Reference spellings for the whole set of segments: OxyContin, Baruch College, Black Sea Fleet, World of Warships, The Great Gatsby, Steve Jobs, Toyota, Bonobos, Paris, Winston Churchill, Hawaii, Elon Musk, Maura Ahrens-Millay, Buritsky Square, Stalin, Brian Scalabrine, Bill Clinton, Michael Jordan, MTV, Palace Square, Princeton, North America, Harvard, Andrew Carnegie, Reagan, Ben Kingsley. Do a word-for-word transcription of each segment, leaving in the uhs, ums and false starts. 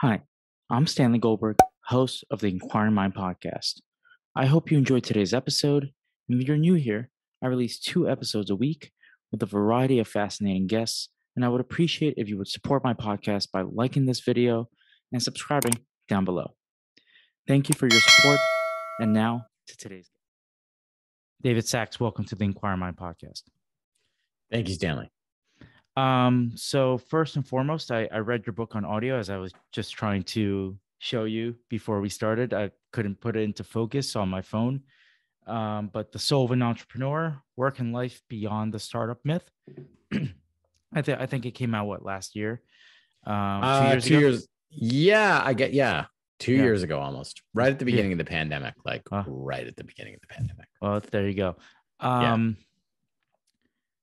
Hi, I'm Stanley Goldberg, host of the Inquiring Mind podcast. I hope you enjoyed today's episode. And if you're new here, I release two episodes a week with a variety of fascinating guests, and I would appreciate if you would support my podcast by liking this video and subscribing down below. Thank you for your support. And now to today's guest. David Sax, welcome to the Inquiring Mind podcast. Thank you, Stanley. Um, so first and foremost, I, I read your book on audio as I was just trying to show you before we started. I couldn't put it into focus on my phone, um, but The Soul of an Entrepreneur, Work and Life Beyond the Startup Myth. I, th I think it came out, what, last year? Um, uh, two years two ago? Years, yeah, I get, yeah. Two yeah. years ago, almost right at the beginning yeah. of the pandemic, like uh, right at the beginning of the pandemic. Well, there you go. Um, yeah.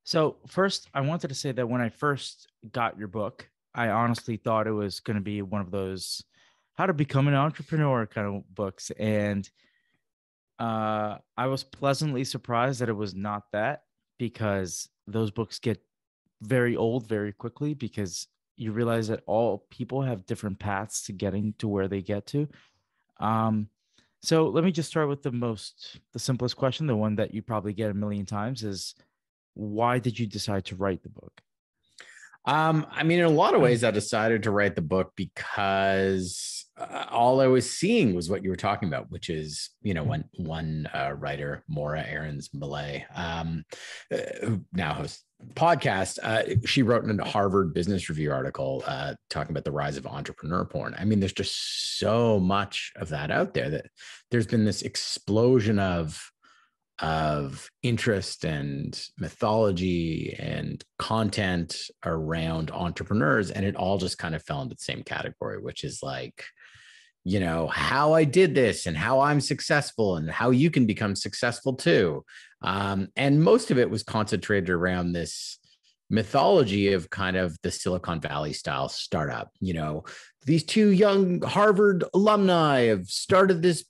So first, I wanted to say that when I first got your book, I honestly thought it was going to be one of those how to become an entrepreneur kind of books. And uh, I was pleasantly surprised that it was not that, because those books get very old very quickly, because you realize that all people have different paths to getting to where they get to. Um, so let me just start with the most, the simplest question, the one that you probably get a million times is, why did you decide to write the book? Um, I mean, in a lot of ways, I decided to write the book because uh, all I was seeing was what you were talking about, which is, you know, one one uh, writer, Maura Ahrens-Millay, um, uh, who now hosts podcast, uh, she wrote in a Harvard Business Review article uh, talking about the rise of entrepreneur porn. I mean, there's just so much of that out there that there's been this explosion of of interest and mythology and content around entrepreneurs. And it all just kind of fell into the same category, which is like, you know, how I did this and how I'm successful and how you can become successful too. Um, and most of it was concentrated around this mythology of kind of the Silicon Valley style startup. You know, these two young Harvard alumni have started this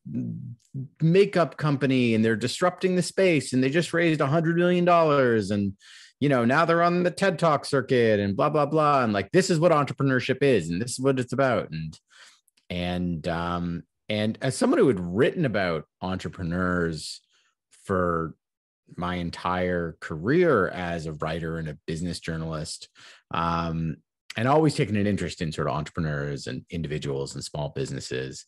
makeup company and they're disrupting the space and they just raised a hundred million dollars. And, you know, now they're on the TED Talk circuit and blah, blah, blah. And like, this is what entrepreneurship is and this is what it's about. And, and, um, and as someone who had written about entrepreneurs for my entire career as a writer and a business journalist, um, and always taken an interest in sort of entrepreneurs and individuals and small businesses,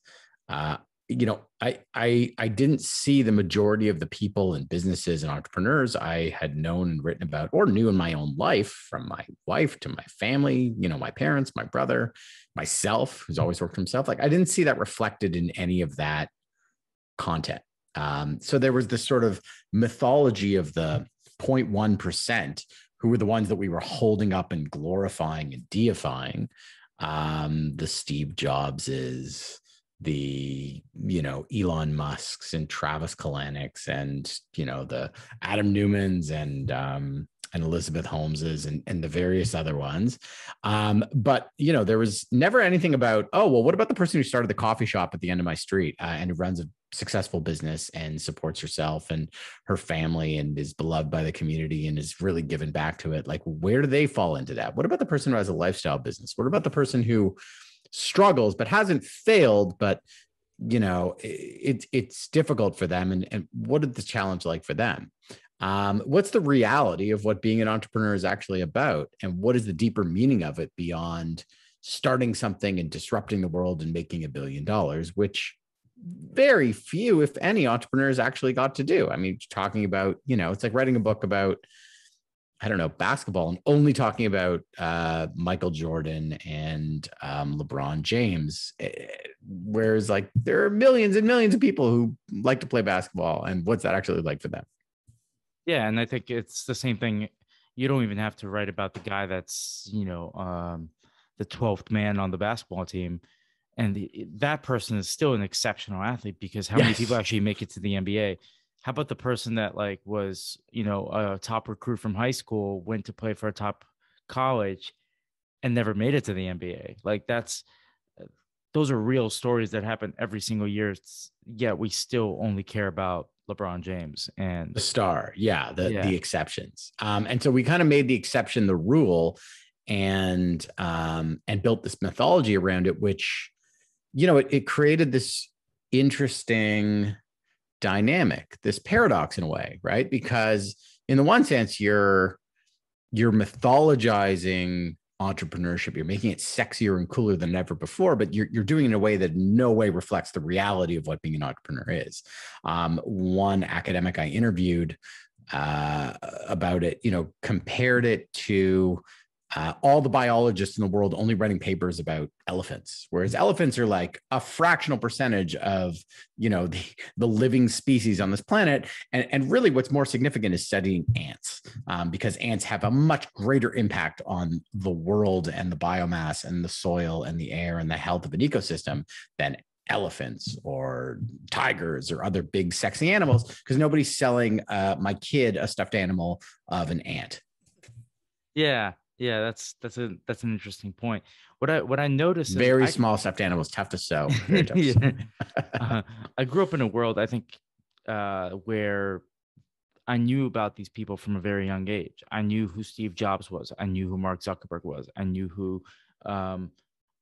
uh, you know, I, I, I didn't see the majority of the people and businesses and entrepreneurs I had known and written about or knew in my own life, from my wife to my family, you know, my parents, my brother, myself, who's always worked for himself. Like, I didn't see that reflected in any of that content. Um, so there was this sort of mythology of the zero point one percent who were the ones that we were holding up and glorifying and deifying, um, the Steve Jobses, the, you know, Elon Musks and Travis Kalanicks and, you know, the Adam Neumanns and, um, and Elizabeth Holmeses and, and the various other ones. Um, but, you know, there was never anything about, oh, well, what about the person who started the coffee shop at the end of my street uh, and who runs a successful business and supports herself and her family and is beloved by the community and is really given back to it? Like, where do they fall into that? What about the person who has a lifestyle business? What about the person who struggles but hasn't failed, but, you know, it, it's difficult for them? And, and what is the challenge like for them? Um, what's the reality of what being an entrepreneur is actually about? And what is the deeper meaning of it beyond starting something and disrupting the world and making a billion dollars, which very few, if any, entrepreneurs actually got to do? I mean, talking about, you know, it's like writing a book about, I don't know, basketball and only talking about uh, Michael Jordan and um, LeBron James. Whereas like, there are millions and millions of people who like to play basketball, and what's that actually like for them? Yeah, and I think it's the same thing. You don't even have to write about the guy that's, you know, um, the twelfth man on the basketball team. And the, that person is still an exceptional athlete, because how yes. many people actually make it to the N B A? How about the person that like was, you know, a top recruit from high school, went to play for a top college and never made it to the N B A? Like, that's, those are real stories that happen every single year. It's, yet we still only care about LeBron James and the star. Yeah. The, yeah. the exceptions. Um, and so we kind of made the exception the rule. and um, and built this mythology around it, which, you know, it, it created this interesting dynamic, this paradox in a way, right? Because in the one sense, you're you're mythologizing entrepreneurship, you're making it sexier and cooler than ever before, but you're, you're doing it in a way that in no way reflects the reality of what being an entrepreneur is. Um, one academic I interviewed uh, about it, you know, compared it to uh, all the biologists in the world only writing papers about elephants, whereas elephants are like a fractional percentage of, you know, the, the living species on this planet. And, and really what's more significant is studying ants, um, because ants have a much greater impact on the world and the biomass and the soil and the air and the health of an ecosystem than elephants or tigers or other big sexy animals, because nobody's selling uh, my kid a stuffed animal of an ant. Yeah. Yeah, that's that's a that's an interesting point. What I what I noticed very is small I, stuffed animals, tough to sell. Very tough yeah. to sell. uh, I grew up in a world I think uh, where I knew about these people from a very young age. I knew who Steve Jobs was. I knew who Mark Zuckerberg was. I knew who um,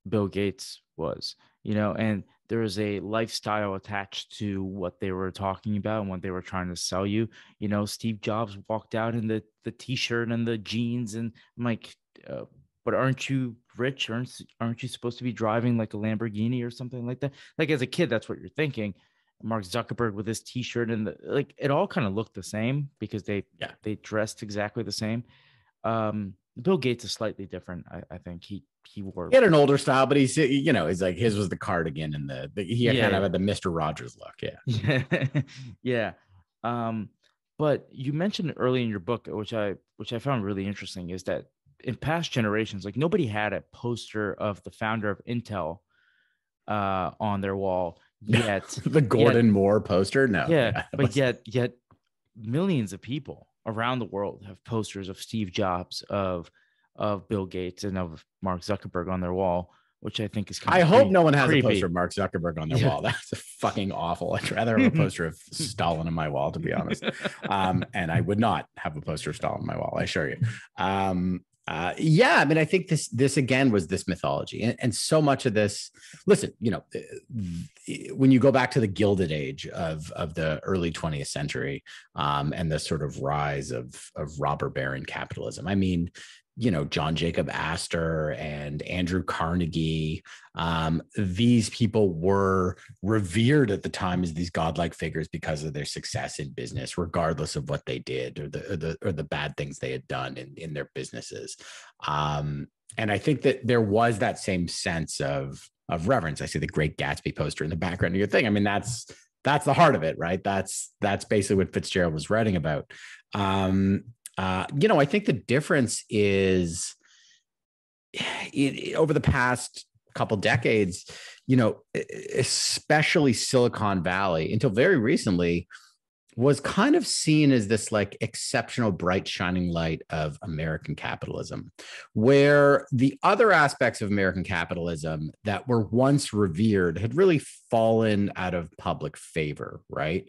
Bill Gates was. You know, and there is a lifestyle attached to what they were talking about and what they were trying to sell you. You know, Steve Jobs walked out in the the t-shirt and the jeans, and I'm like, uh, but aren't you rich? Aren't, aren't you supposed to be driving like a Lamborghini or something like that? Like as a kid, that's what you're thinking. Mark Zuckerberg with his t-shirt and the, like, it all kind of looked the same because they, yeah. they dressed exactly the same. Um, Bill Gates is slightly different. I, I think he, He wore he had an older style, but he's, you know, he's like, his was the cardigan and the, the he had yeah, kind of had the Mister Rogers look. Yeah. Yeah. yeah. Um, but you mentioned early in your book, which I, which I found really interesting, is that in past generations, like nobody had a poster of the founder of Intel uh, on their wall yet. the Gordon yet, Moore poster. No. Yeah. yeah but yet, yet millions of people around the world have posters of Steve Jobs, of of Bill Gates, and of Mark Zuckerberg on their wall, which I think is kind of I hope no one has creepy. a poster of Mark Zuckerberg on their yeah. wall. That's fucking awful. I'd rather have a poster of Stalin on my wall, to be honest. Um, and I would not have a poster of Stalin on my wall, I assure you. Um, uh, yeah, I mean, I think this, this again, was this mythology. And, and so much of this, listen, you know, when you go back to the Gilded Age of, of the early twentieth century um, and the sort of rise of, of robber baron capitalism, I mean, you know, John Jacob Astor and Andrew Carnegie. Um, these people were revered at the time as these godlike figures because of their success in business, regardless of what they did or the or the, or the bad things they had done in, in their businesses. Um, and I think that there was that same sense of, of reverence. I see the Great Gatsby poster in the background of your thing. I mean, that's, that's the heart of it, right? That's, that's basically what Fitzgerald was writing about. Um, Uh, you know, I think the difference is it, over the past couple decades, you know, especially Silicon Valley until very recently was kind of seen as this like exceptional, bright, shining light of American capitalism, where the other aspects of American capitalism that were once revered had really fallen out of public favor, right?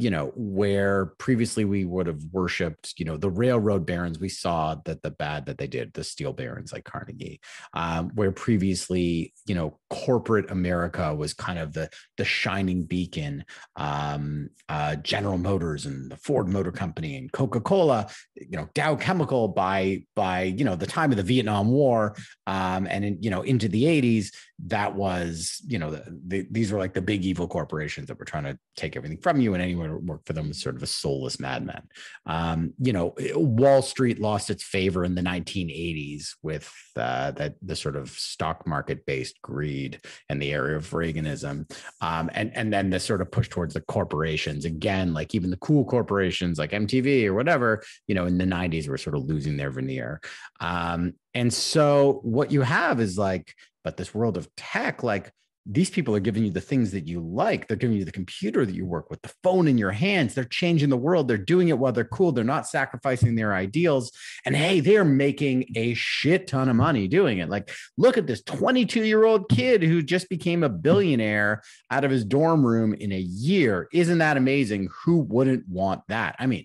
You know, where previously we would have worshipped, you know, the railroad barons, we saw that the bad that they did, the steel barons like Carnegie, um, where previously, you know, corporate America was kind of the, the shining beacon, um, uh, General Motors and the Ford Motor Company and Coca-Cola, you know, Dow Chemical by, by, you know, the time of the Vietnam War um, and, in, you know, into the eighties, that was, you know, the, the, these were like the big evil corporations that were trying to take everything from you, and anyone work for them was sort of a soulless madman. Um, you know, Wall Street lost its favor in the nineteen eighties with uh, that the sort of stock market-based greed and the era of Reaganism, um, and and then the sort of push towards the corporations again, like even the cool corporations like M T V or whatever. You know, in the nineties were sort of losing their veneer, um, and so what you have is like, but this world of tech, like. These people are giving you the things that you like. They're giving you the computer that you work with, the phone in your hands. They're changing the world. They're doing it while they're cool. They're not sacrificing their ideals. And hey, they're making a shit ton of money doing it. Like, look at this twenty-two-year-old kid who just became a billionaire out of his dorm room in a year. Isn't that amazing? Who wouldn't want that? I mean,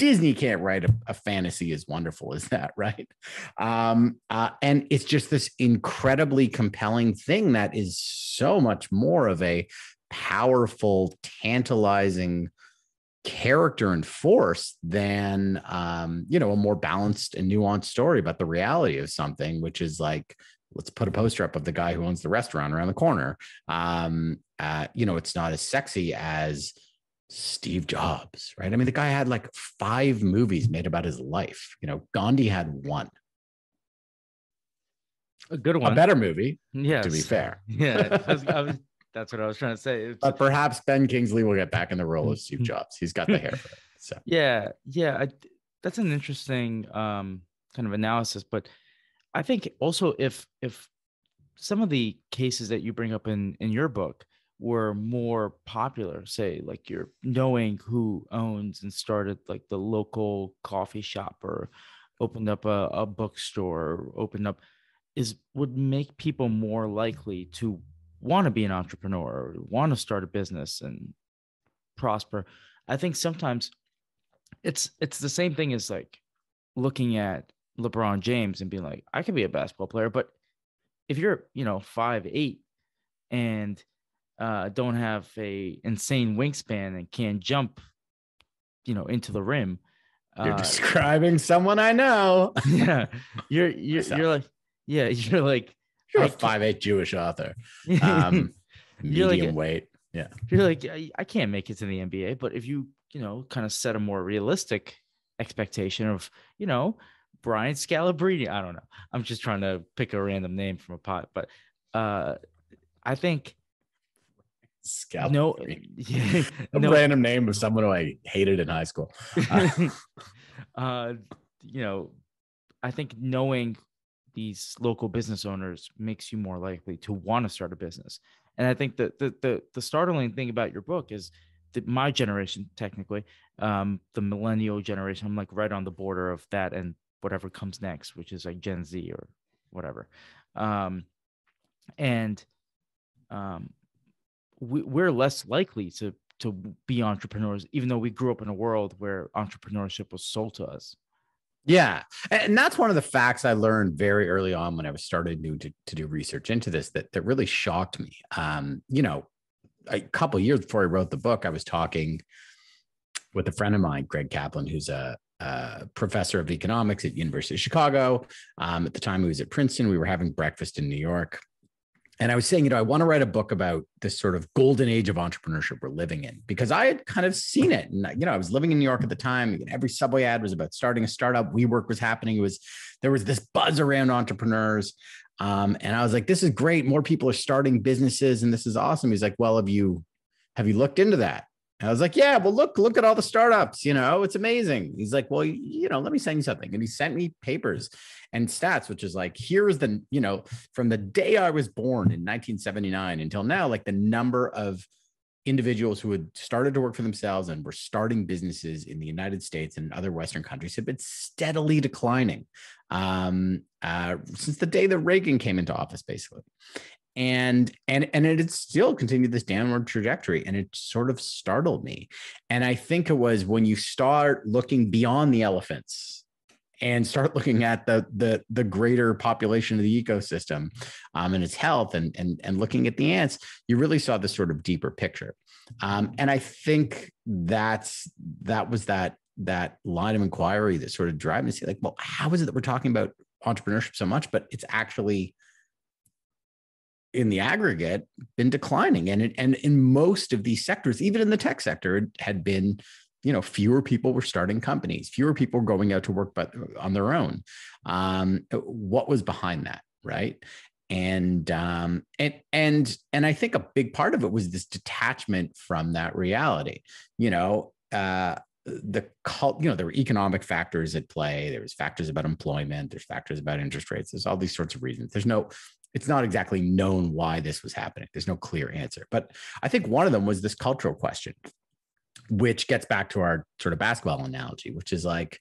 Disney can't write a, a fantasy as wonderful as that, right? Um, uh, and it's just this incredibly compelling thing that is so much more of a powerful, tantalizing character and force than, um, you know, a more balanced and nuanced story about the reality of something, which is like, let's put a poster up of the guy who owns the restaurant around the corner. Um, uh, you know, it's not as sexy as Steve Jobs, right? I mean, the guy had like five movies made about his life. You know, Gandhi had one. A good one. A better movie, yes. To be fair. Yeah, I was, I was, that's what I was trying to say. But perhaps Ben Kingsley will get back in the role of Steve Jobs. He's got the hair for it. So. Yeah, yeah. I, that's an interesting um, kind of analysis. But I think also if if some of the cases that you bring up in in your book were more popular, say like you're knowing who owns and started like the local coffee shop or opened up a, a bookstore, or opened up is would make people more likely to want to be an entrepreneur or want to start a business and prosper. I think sometimes it's it's the same thing as like looking at LeBron James and being like, I could be a basketball player, but if you're, you know, five, eight and Uh, don't have a insane wingspan and can't jump, you know, into the rim. You're uh, describing someone I know. Yeah, you're you're you're like yeah, you're like you're I a five eight Jewish author, um, medium like, weight. Yeah, you're like I, I can't make it to the N B A, but if you you know kind of set a more realistic expectation of you know Brian Scalabrine, I don't know. I'm just trying to pick a random name from a pot, but uh, I think. Scalp no, yeah, a no. random name of someone who I hated in high school. Uh, uh, you know, I think knowing these local business owners makes you more likely to want to start a business. And I think that the, the the startling thing about your book is that my generation, technically, um, the millennial generation, I'm like right on the border of that and whatever comes next, which is like Gen Z or whatever. Um, and um. we're less likely to to be entrepreneurs, even though we grew up in a world where entrepreneurship was sold to us. Yeah. And that's one of the facts I learned very early on when I was starting to, to do research into this, that, that really shocked me. Um, you know, a couple of years before I wrote the book, I was talking with a friend of mine, Greg Kaplan, who's a, a professor of economics at University of Chicago. Um, at the time he was at Princeton, we were having breakfast in New York. And I was saying, you know, I want to write a book about this sort of golden age of entrepreneurship we're living in, because I had kind of seen it. And, you know, I was living in New York at the time. Every subway ad was about starting a startup. WeWork was happening. It was, there was this buzz around entrepreneurs. Um, and I was like, this is great. More people are starting businesses and this is awesome. He's like, well, have you, have you looked into that? And I was like, yeah, well, look, look at all the startups, you know, it's amazing. He's like, well, you know, let me send you something. And he sent me papers and stats, which is like, here's the, you know, from the day I was born in nineteen seventy-nine until now, like the number of individuals who had started to work for themselves and were starting businesses in the United States and other Western countries have been steadily declining um, uh, since the day that Reagan came into office, basically. And, and, and it had still continued this downward trajectory, and it sort of startled me. And I think it was when you start looking beyond the elephants and start looking at the, the, the greater population of the ecosystem um, and its health and, and, and looking at the ants, you really saw this sort of deeper picture. Um, and I think that's, that was that, that line of inquiry that sort of drive me to say like, well, how is it that we're talking about entrepreneurship so much, but it's actually in the aggregate been declining. And, it, and in most of these sectors, even in the tech sector, it had been, you know, fewer people were starting companies, fewer people going out to work, but on their own. Um, what was behind that? Right. And, um, and, and, and I think a big part of it was this detachment from that reality, you know, uh, the cult, you know, there were economic factors at play. There was factors about employment. There's factors about interest rates. There's all these sorts of reasons. There's no, it's not exactly known why this was happening. There's no clear answer. But I think one of them was this cultural question, which gets back to our sort of basketball analogy, which is like,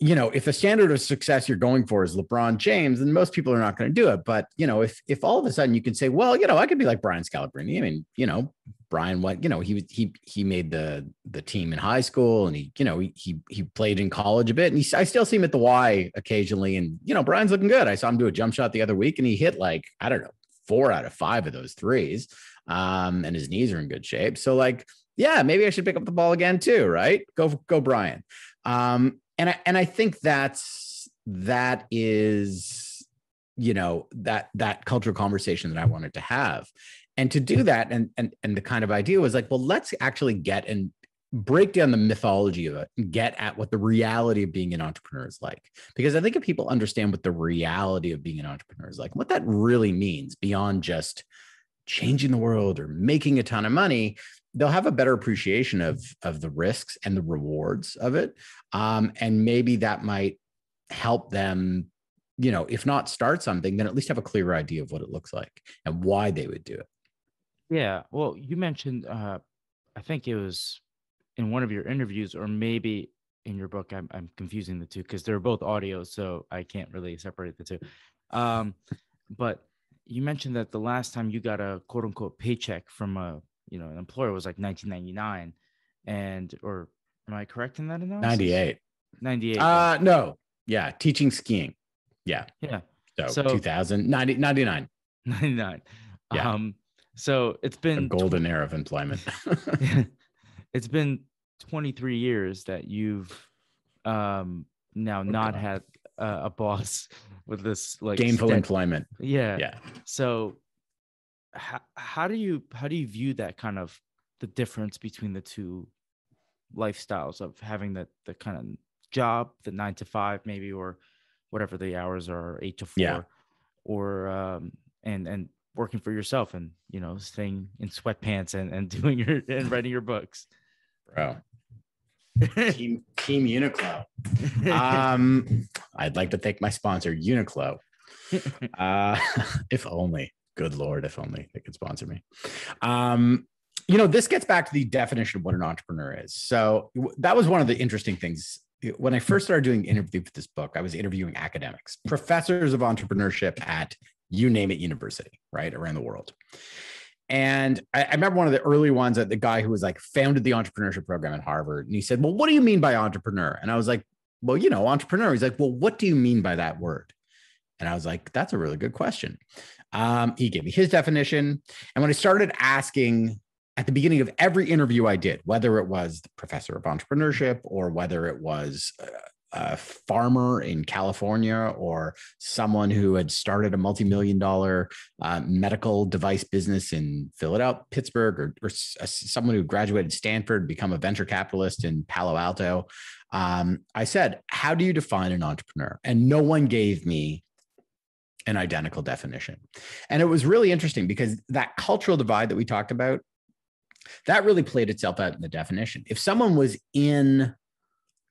you know, if the standard of success you're going for is LeBron James, then most people are not going to do it. But, you know, if if all of a sudden you can say, well, you know, I could be like Brian Scalabrine. I mean, you know, Brian went, you know, he he he made the the team in high school, and he, you know, he he played in college a bit, and he, I still see him at the Y occasionally. And, you know, Brian's looking good. I saw him do a jump shot the other week, and he hit like, I don't know, four out of five of those threes. Um, and his knees are in good shape. So like, yeah, maybe I should pick up the ball again too, right? Go go Brian. Um, and I and I think that's that is, you know, that that cultural conversation that I wanted to have. And to do that, and, and and the kind of idea was like, well, let's actually get and break down the mythology of it and get at what the reality of being an entrepreneur is like. Because I think if people understand what the reality of being an entrepreneur is like, what that really means beyond just changing the world or making a ton of money, they'll have a better appreciation of, of the risks and the rewards of it. Um, and maybe that might help them, you know, if not start something, then at least have a clearer idea of what it looks like and why they would do it. Yeah. Well, you mentioned, uh, I think it was in one of your interviews or maybe in your book, I'm, I'm confusing the two because they're both audio, so I can't really separate the two. Um, but you mentioned that the last time you got a quote unquote paycheck from a, you know, an employer was like nineteen ninety-nine and, or am I correct in that analysis? ninety-eight ninety-eight Uh, no. Yeah. Teaching skiing. Yeah. Yeah. So, so two thousand ninety, ninety-nine ninety-nine Yeah. Um, So it's been a golden era of employment. It's been twenty-three years that you've um, now oh, not God. had uh, a boss with this like gainful step. employment. Yeah. Yeah. So how, how do you, how do you view that kind of the difference between the two lifestyles of having that, the kind of job, the nine to five maybe, or whatever the hours are, eight to four, yeah. or um, and, and, working for yourself and, you know, staying in sweatpants and, and doing your, and writing your books. Bro. Team, team Uniqlo. Um, I'd like to thank my sponsor, Uniqlo. Uh, if only, good Lord, if only they could sponsor me. Um, you know, this gets back to the definition of what an entrepreneur is. So w- that was one of the interesting things. When I first started doing interview for this book, I was interviewing academics, professors of entrepreneurship at you name it, university, right, around the world. And I, I remember one of the early ones, that the guy who was like founded the entrepreneurship program at Harvard. And he said, well, what do you mean by entrepreneur? And I was like, well, you know, entrepreneur. He's like, well, what do you mean by that word? And I was like, that's a really good question. Um, he gave me his definition. And when I started asking at the beginning of every interview I did, whether it was the professor of entrepreneurship or whether it was uh, a farmer in California or someone who had started a multi-million dollar uh, medical device business in Philadelphia, Pittsburgh, or, or someone who graduated Stanford, become a venture capitalist in Palo Alto. Um, I said, how do you define an entrepreneur? And no one gave me an identical definition. And it was really interesting because that cultural divide that we talked about, that really played itself out in the definition. If someone was in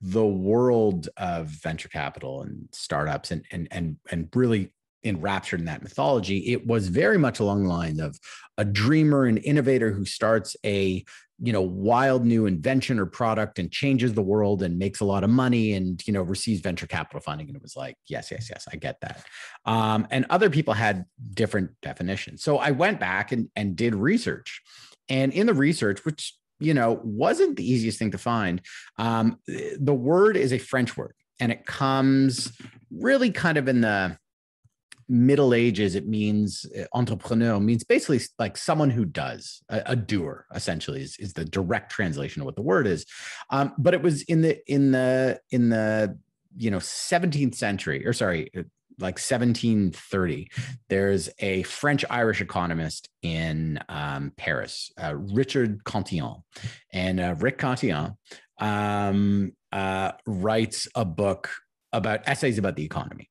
the world of venture capital and startups and, and, and, and really enraptured in that mythology, it was very much along the lines of a dreamer and innovator who starts a, you know, wild new invention or product and changes the world and makes a lot of money and, you know, receives venture capital funding. And it was like, yes, yes, yes, I get that. Um, and other people had different definitions. So I went back and, and did research, and in the research, which, you know, wasn't the easiest thing to find. Um, the word is a French word, and it comes really kind of in the Middle Ages. It means entrepreneur means basically like someone who does, a, a doer, essentially is, is the direct translation of what the word is. Um, but it was in the in the in the you know seventeenth century, or sorry, like seventeen thirty, there's a French-Irish economist in um, Paris, uh, Richard Cantillon. And uh, Rick Cantillon um, uh, writes a book about essays about the economy.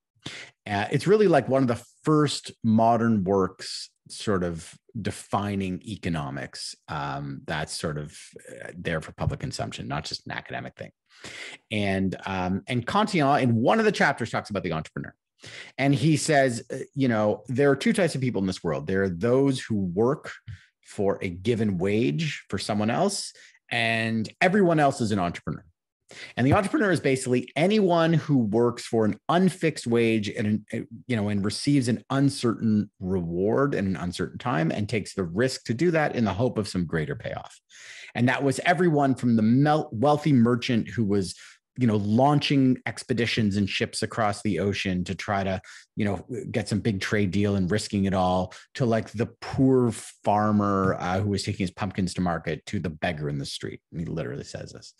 Uh, it's really like one of the first modern works sort of defining economics um, that's sort of there for public consumption, not just an academic thing. And, um, and Cantillon, in one of the chapters, talks about the entrepreneur. And he says, you know, there are two types of people in this world. There are those who work for a given wage for someone else, and everyone else is an entrepreneur. And the entrepreneur is basically anyone who works for an unfixed wage and, you know, and receives an uncertain reward in an uncertain time and takes the risk to do that in the hope of some greater payoff. And that was everyone from the wealthy merchant who was, you know, launching expeditions and ships across the ocean to try to, you know, get some big trade deal and risking it all, to like the poor farmer uh, who was taking his pumpkins to market, to the beggar in the street. And he literally says this.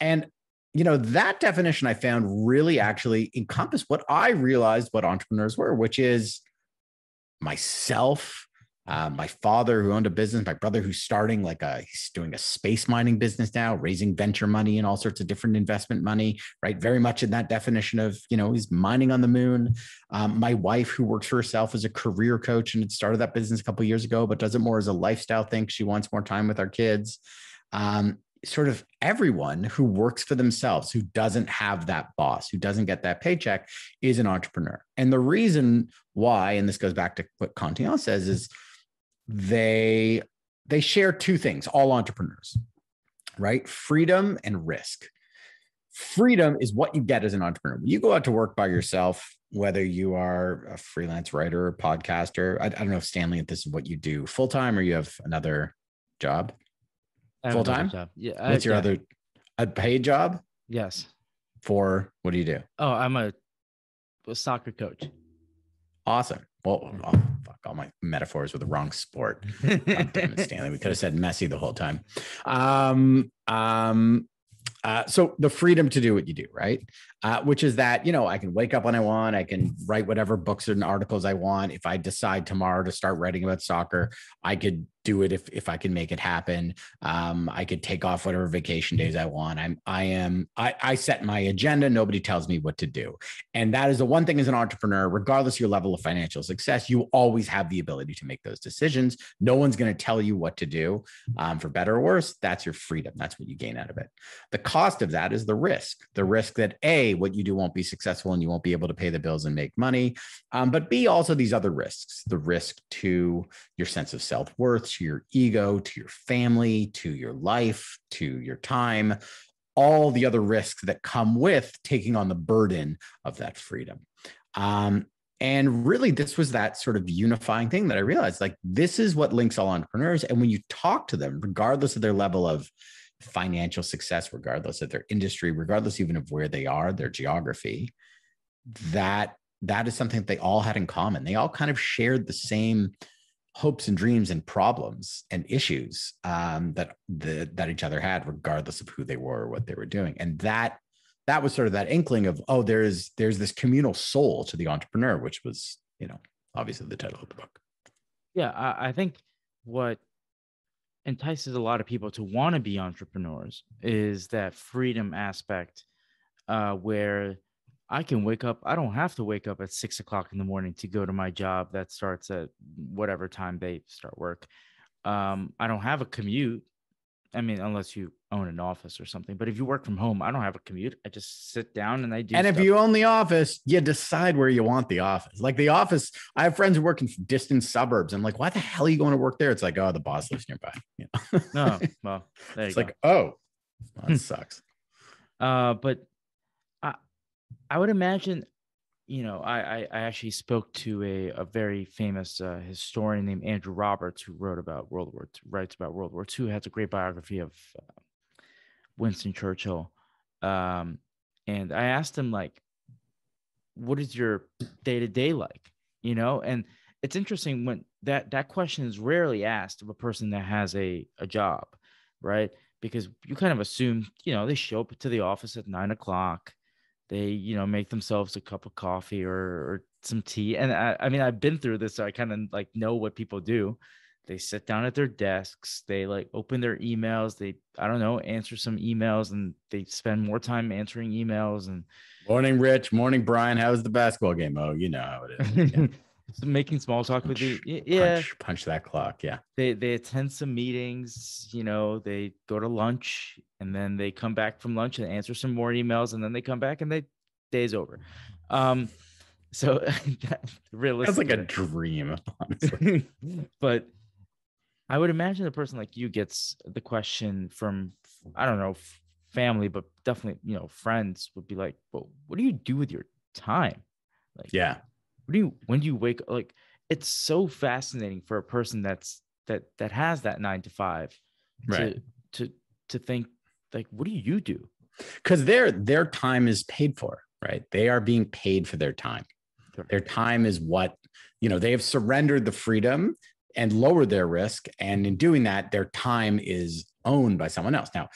And, you know, that definition I found really actually encompassed what I realized what entrepreneurs were, which is myself, uh, my father who owned a business, my brother who's starting like a, he's doing a space mining business now, raising venture money and all sorts of different investment money, right? Very much in that definition of, you know, he's mining on the moon. Um, my wife who works for herself as a career coach and had started that business a couple of years ago, but does it more as a lifestyle thing. She wants more time with our kids. Um, sort of everyone who works for themselves, who doesn't have that boss, who doesn't get that paycheck, is an entrepreneur. And the reason why, and this goes back to what Cantillon says, is they, they share two things, all entrepreneurs, right? Freedom and risk. Freedom is what you get as an entrepreneur. When you go out to work by yourself, whether you are a freelance writer or podcaster, I, I don't know if Stanley, if this is what you do full-time or you have another job. Full time? Yeah. What's your yeah. other a paid job? Yes. For what do you do? Oh, I'm a, a soccer coach. Awesome. Well, oh, fuck, all my metaphors were the wrong sport. God damn it, Stanley. We could have said Messi the whole time. Um, um, uh, so the freedom to do what you do, right? Uh, which is that, you know, I can wake up when I want, I can write whatever books and articles I want. If I decide tomorrow to start writing about soccer, I could do it if, if I can make it happen. Um, I could take off whatever vacation days I want. I'm, I am, I, I set my agenda. Nobody tells me what to do. And that is the one thing as an entrepreneur, regardless of your level of financial success, you always have the ability to make those decisions. No one's going to tell you what to do, um, for better or worse. That's your freedom. That's what you gain out of it. The cost of that is the risk, the risk that A, what you do won't be successful and you won't be able to pay the bills and make money. Um, but B, also these other risks, the risk to your sense of self-worth, to your ego, to your family, to your life, to your time, all the other risks that come with taking on the burden of that freedom. Um, and really, this was that sort of unifying thing that I realized, like, this is what links all entrepreneurs. And when you talk to them, regardless of their level of financial success, regardless of their industry, regardless even of where they are, their geography, that that is something that they all had in common. They all kind of shared the same hopes and dreams and problems and issues um, that the, that each other had, regardless of who they were or what they were doing. And that that was sort of that inkling of, oh, there is there's this communal soul to the entrepreneur, which was, you know, obviously the title of the book. Yeah, I, I think what entices a lot of people to want to be entrepreneurs is that freedom aspect, uh, where I can wake up. I don't have to wake up at six o'clock in the morning to go to my job that starts at whatever time they start work. Um, I don't have a commute. I mean, unless you own an office or something, but if you work from home, I don't have a commute. I just sit down and I do. And stuff. If you own the office, you decide where you want the office. Like the office, I have friends who work in distant suburbs. I'm like, why the hell are you going to work there? It's like, oh, the boss lives nearby. You know? No, well, there you it's go. Like, oh, well, that sucks. Uh, but I would imagine, you know, I, I actually spoke to a, a very famous uh, historian named Andrew Roberts, who wrote about World War Two, writes about World War Two, has a great biography of uh, Winston Churchill. Um, and I asked him, like, what is your day-to-day like, you know? And it's interesting when that, that question is rarely asked of a person that has a, a job, right? Because you kind of assume, you know, they show up to the office at nine o'clock. They, you know, make themselves a cup of coffee or, or some tea. And I, I mean, I've been through this, so I kind of like know what people do. They sit down at their desks. They like open their emails. They, I don't know, answer some emails, and they spend more time answering emails. And morning, Rich. Morning, Brian. How's the basketball game? Oh, you know how it is. Yeah. So making small talk punch, with you. Yeah. Punch, punch that clock. Yeah. They, they attend some meetings, you know, they go to lunch. And then they come back from lunch and answer some more emails, and then they come back and they day's over. Um, so that, realistically, that's like a dream, honestly. But I would imagine a person like you gets the question from, I don't know, family, but definitely, you know, friends would be like, well, what do you do with your time? Like, yeah. What do you, when do you wake up? Like, it's so fascinating for a person that's, that, that has that nine to five, right, to, to, to think like, what do you do? Cause their, their time is paid for, right? They are being paid for their time. Correct. Their time is what, you know, they have surrendered the freedom and lowered their risk. And in doing that, their time is owned by someone else. Now,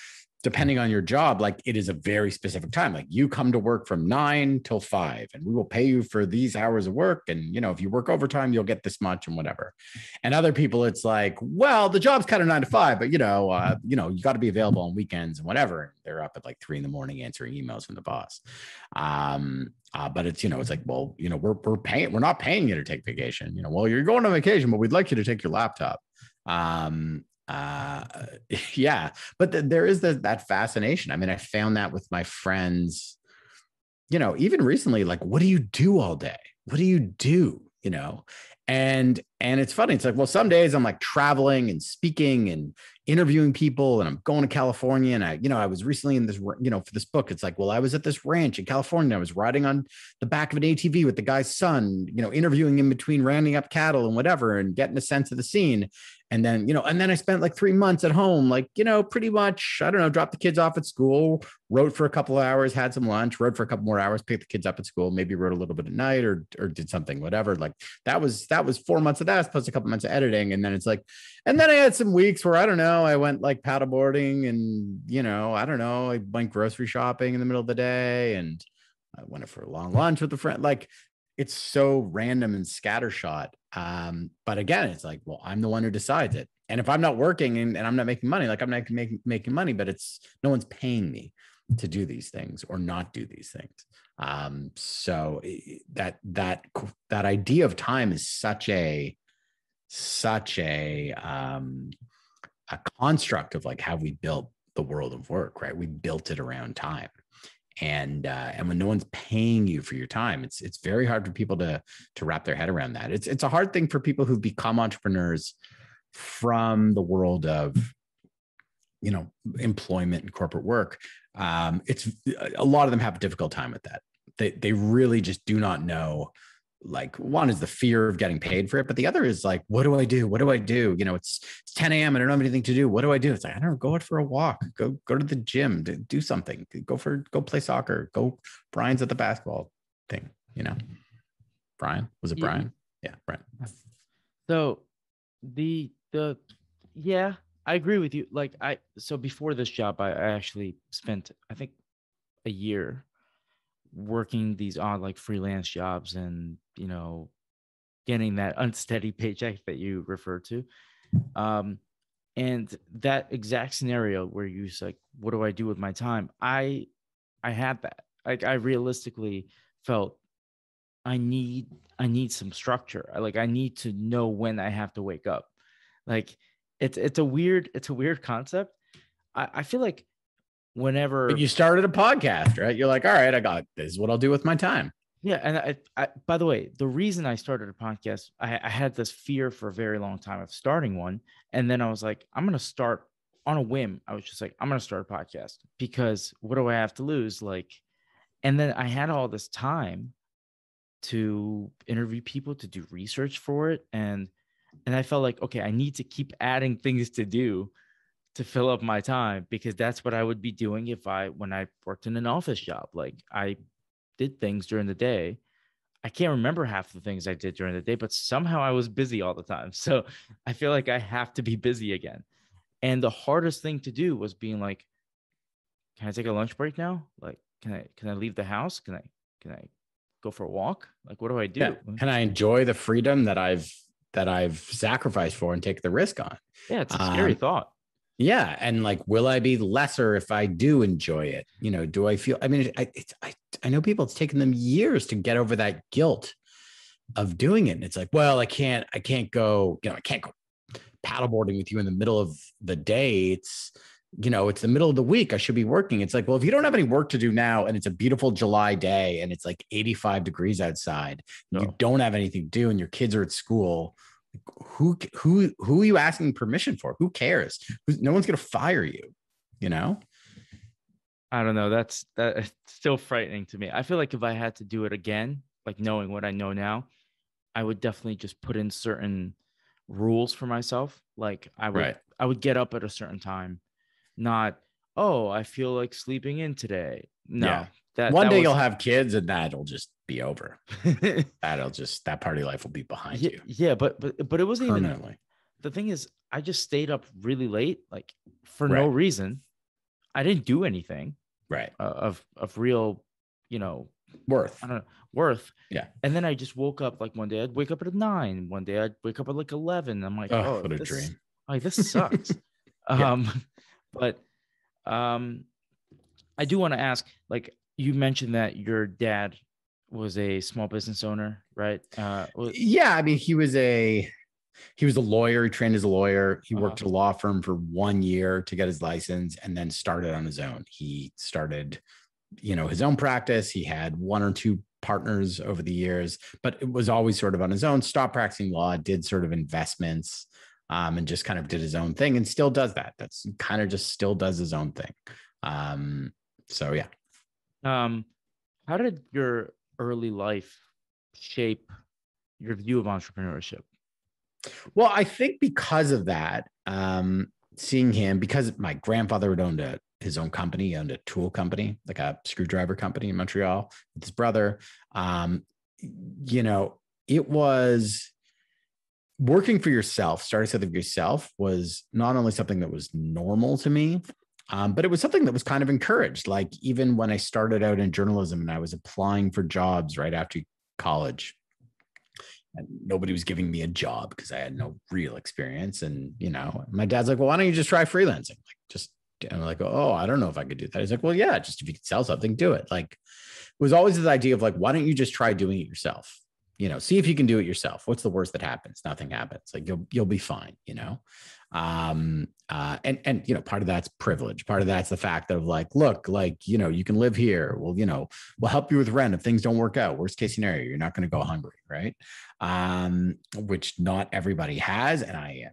depending on your job, like it is a very specific time. Like you come to work from nine till five and we will pay you for these hours of work. And, you know, if you work overtime, you'll get this much and whatever. And other people, it's like, well, the job's kind of nine to five, but you know, uh, you know, you got to be available on weekends and whatever. And they're up at like three in the morning answering emails from the boss. Um, uh, but it's, you know, it's like, well, you know, we're, we're paying, we're not paying you to take vacation. You know, well, you're going on vacation, but we'd like you to take your laptop. Um, Uh, yeah, but th- there is the, that fascination. I mean, I found that with my friends, you know, even recently, like, what do you do all day? What do you do? You know, and, and it's funny. It's like, well, some days I'm like traveling and speaking and interviewing people and I'm going to California. And I, you know, I was recently in this, you know, for this book, it's like, well, I was at this ranch in California. I was riding on the back of an A T V with the guy's son, you know, interviewing in between rounding up cattle and whatever, and getting a sense of the scene. And then, you know, and then I spent like three months at home, like, you know, pretty much, I don't know, dropped the kids off at school, wrote for a couple of hours, had some lunch, wrote for a couple more hours, picked the kids up at school, maybe wrote a little bit at night or, or did something, whatever. Like that was, that was four months of that plus a couple months of editing. And then it's like, and then I had some weeks where, I don't know, I went like paddleboarding and, you know, I don't know, I went grocery shopping in the middle of the day and I went for a long lunch with a friend. Like it's so random and scattershot. Um, but again, it's like, well, I'm the one who decides it. And if I'm not working and, and I'm not making money, like I'm not making making money, but it's no one's paying me to do these things or not do these things. Um, so that, that, that idea of time is such a, such a, um, a construct of like how we built the world of work, right? We built it around time. And, uh, and when no one's paying you for your time, it's, it's very hard for people to, to wrap their head around that. It's, it's a hard thing for people who've become entrepreneurs from the world of, you know, employment and corporate work. Um, it's a lot of them have a difficult time with that. They, they really just do not know. Like one is the fear of getting paid for it, but the other is like, what do I do? What do I do? You know, it's, it's ten a.m. I don't have anything to do. What do I do? It's like, I don't know, go out for a walk, go, go to the gym, do, do something, go for, go play soccer, go Brian's at the basketball thing, you know, Brian, was it Brian? Yeah. Brian. So the, the, yeah, I agree with you. Like I, so before this job, I, I actually spent, I think a year working these odd like freelance jobs and, you know, getting that unsteady paycheck that you refer to. Um, and that exact scenario where you like, what do I do with my time? I, I had that, like, I realistically felt I need, I need some structure. I, like, I need to know when I have to wake up. Like it's, it's a weird, it's a weird concept. I, I feel like whenever but you started a podcast, right? You're like, all right, I got this is what I'll do with my time. Yeah. And I, I, by the way, the reason I started a podcast, I, I had this fear for a very long time of starting one. And then I was like, I'm going to start on a whim. I was just like, I'm going to start a podcast because what do I have to lose? Like, and then I had all this time to interview people, to do research for it. And, and I felt like, okay, I need to keep adding things to do to fill up my time because that's what I would be doing if I, when I worked in an office job, like I did things during the day. I can't remember half the things I did during the day, but somehow I was busy all the time. So I feel like I have to be busy again. And the hardest thing to do was being like, can I take a lunch break now? Like, can I, can I leave the house? Can I, can I go for a walk? Like, what do I do? Yeah. Can I enjoy the freedom that I've, that I've sacrificed for and take the risk on? Yeah. It's a scary um, thought. Yeah. And like, will I be lesser if I do enjoy it? You know, do I feel, I mean, I, it's, I, I know people, it's taken them years to get over that guilt of doing it. And it's like, well, I can't, I can't go, you know, I can't go paddleboarding with you in the middle of the day. It's, you know, it's the middle of the week. I should be working. It's like, well, if you don't have any work to do now and it's a beautiful July day and it's like eighty-five degrees outside, no. You don't have anything to do and your kids are at school, who who who are you asking permission for? Who cares? No one's gonna fire you, you know. I don't know. That's that, it's still frightening to me. I feel like if I had to do it again, like knowing what I know now, I would definitely just put in certain rules for myself. Like I would, right. I would get up at a certain time, not, oh, I feel like sleeping in today. No, yeah. that one that day was... you'll have kids and that'll just be over. That'll just, that party life will be behind yeah, you. Yeah. But, but, but it wasn't even, the thing is, I just stayed up really late, like for right. no reason. I didn't do anything right uh, of, of real, you know, worth, I don't know, worth. Yeah. And then I just woke up like one day I'd wake up at nine. One day I'd wake up at like eleven. I'm like, oh, oh what this, a dream. Like, this sucks. yeah. Um, but um, I do want to ask, like you mentioned that your dad was a small business owner, right? Uh, was- yeah. I mean, he was a, He was a lawyer. He trained as a lawyer. He worked uh-huh. at a law firm for one year to get his license and then started on his own. He started, you know, his own practice. He had one or two partners over the years, but it was always sort of on his own. Stopped practicing law, did sort of investments um, and just kind of did his own thing and still does that. That's kind of just still does his own thing. Um, so, yeah. Um, how did your early life shape your view of entrepreneurship? Well, I think because of that, um, seeing him, because my grandfather had owned a, his own company, owned a tool company, like a screwdriver company in Montreal with his brother, um, you know, it was working for yourself, starting something for yourself was not only something that was normal to me, um, but it was something that was kind of encouraged. Like even when I started out in journalism and I was applying for jobs right after college, and nobody was giving me a job because I had no real experience. And, you know, my dad's like, well, why don't you just try freelancing? Like just, and I'm like, oh, I don't know if I could do that. He's like, well, yeah, just if you could sell something, do it. Like it was always this idea of like, why don't you just try doing it yourself? You know, see if you can do it yourself. What's the worst that happens? Nothing happens. Like you'll, you'll be fine, you know? Um, uh, and, and, you know, part of that's privilege. Part of that's the fact of like, look, like, you know, you can live here. Well, you know, we'll help you with rent. If things don't work out, worst case scenario, you're not going to go hungry. Right. Um, which not everybody has. And I am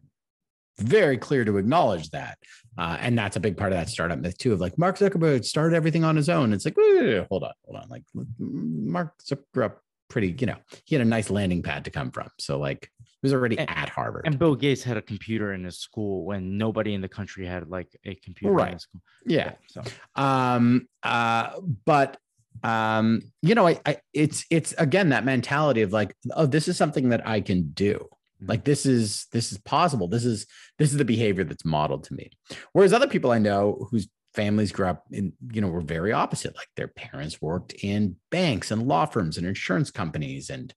very clear to acknowledge that. Uh, and that's a big part of that startup myth too, of like Mark Zuckerberg started everything on his own. It's like, hold on, hold on. Like Mark Zuckerberg, pretty, you know, he had a nice landing pad to come from. So like he was already and, at Harvard. And Bill Gates had a computer in his school when nobody in the country had like a computer right. in his school. Yeah. yeah so. Um, uh, but, um, you know, I, I, it's, it's again, that mentality of like, oh, this is something that I can do. Mm-hmm. Like this is, this is possible. This is, this is the behavior that's modeled to me. Whereas other people I know who's families grew up in, you know, were very opposite. Like their parents worked in banks and law firms and insurance companies. And,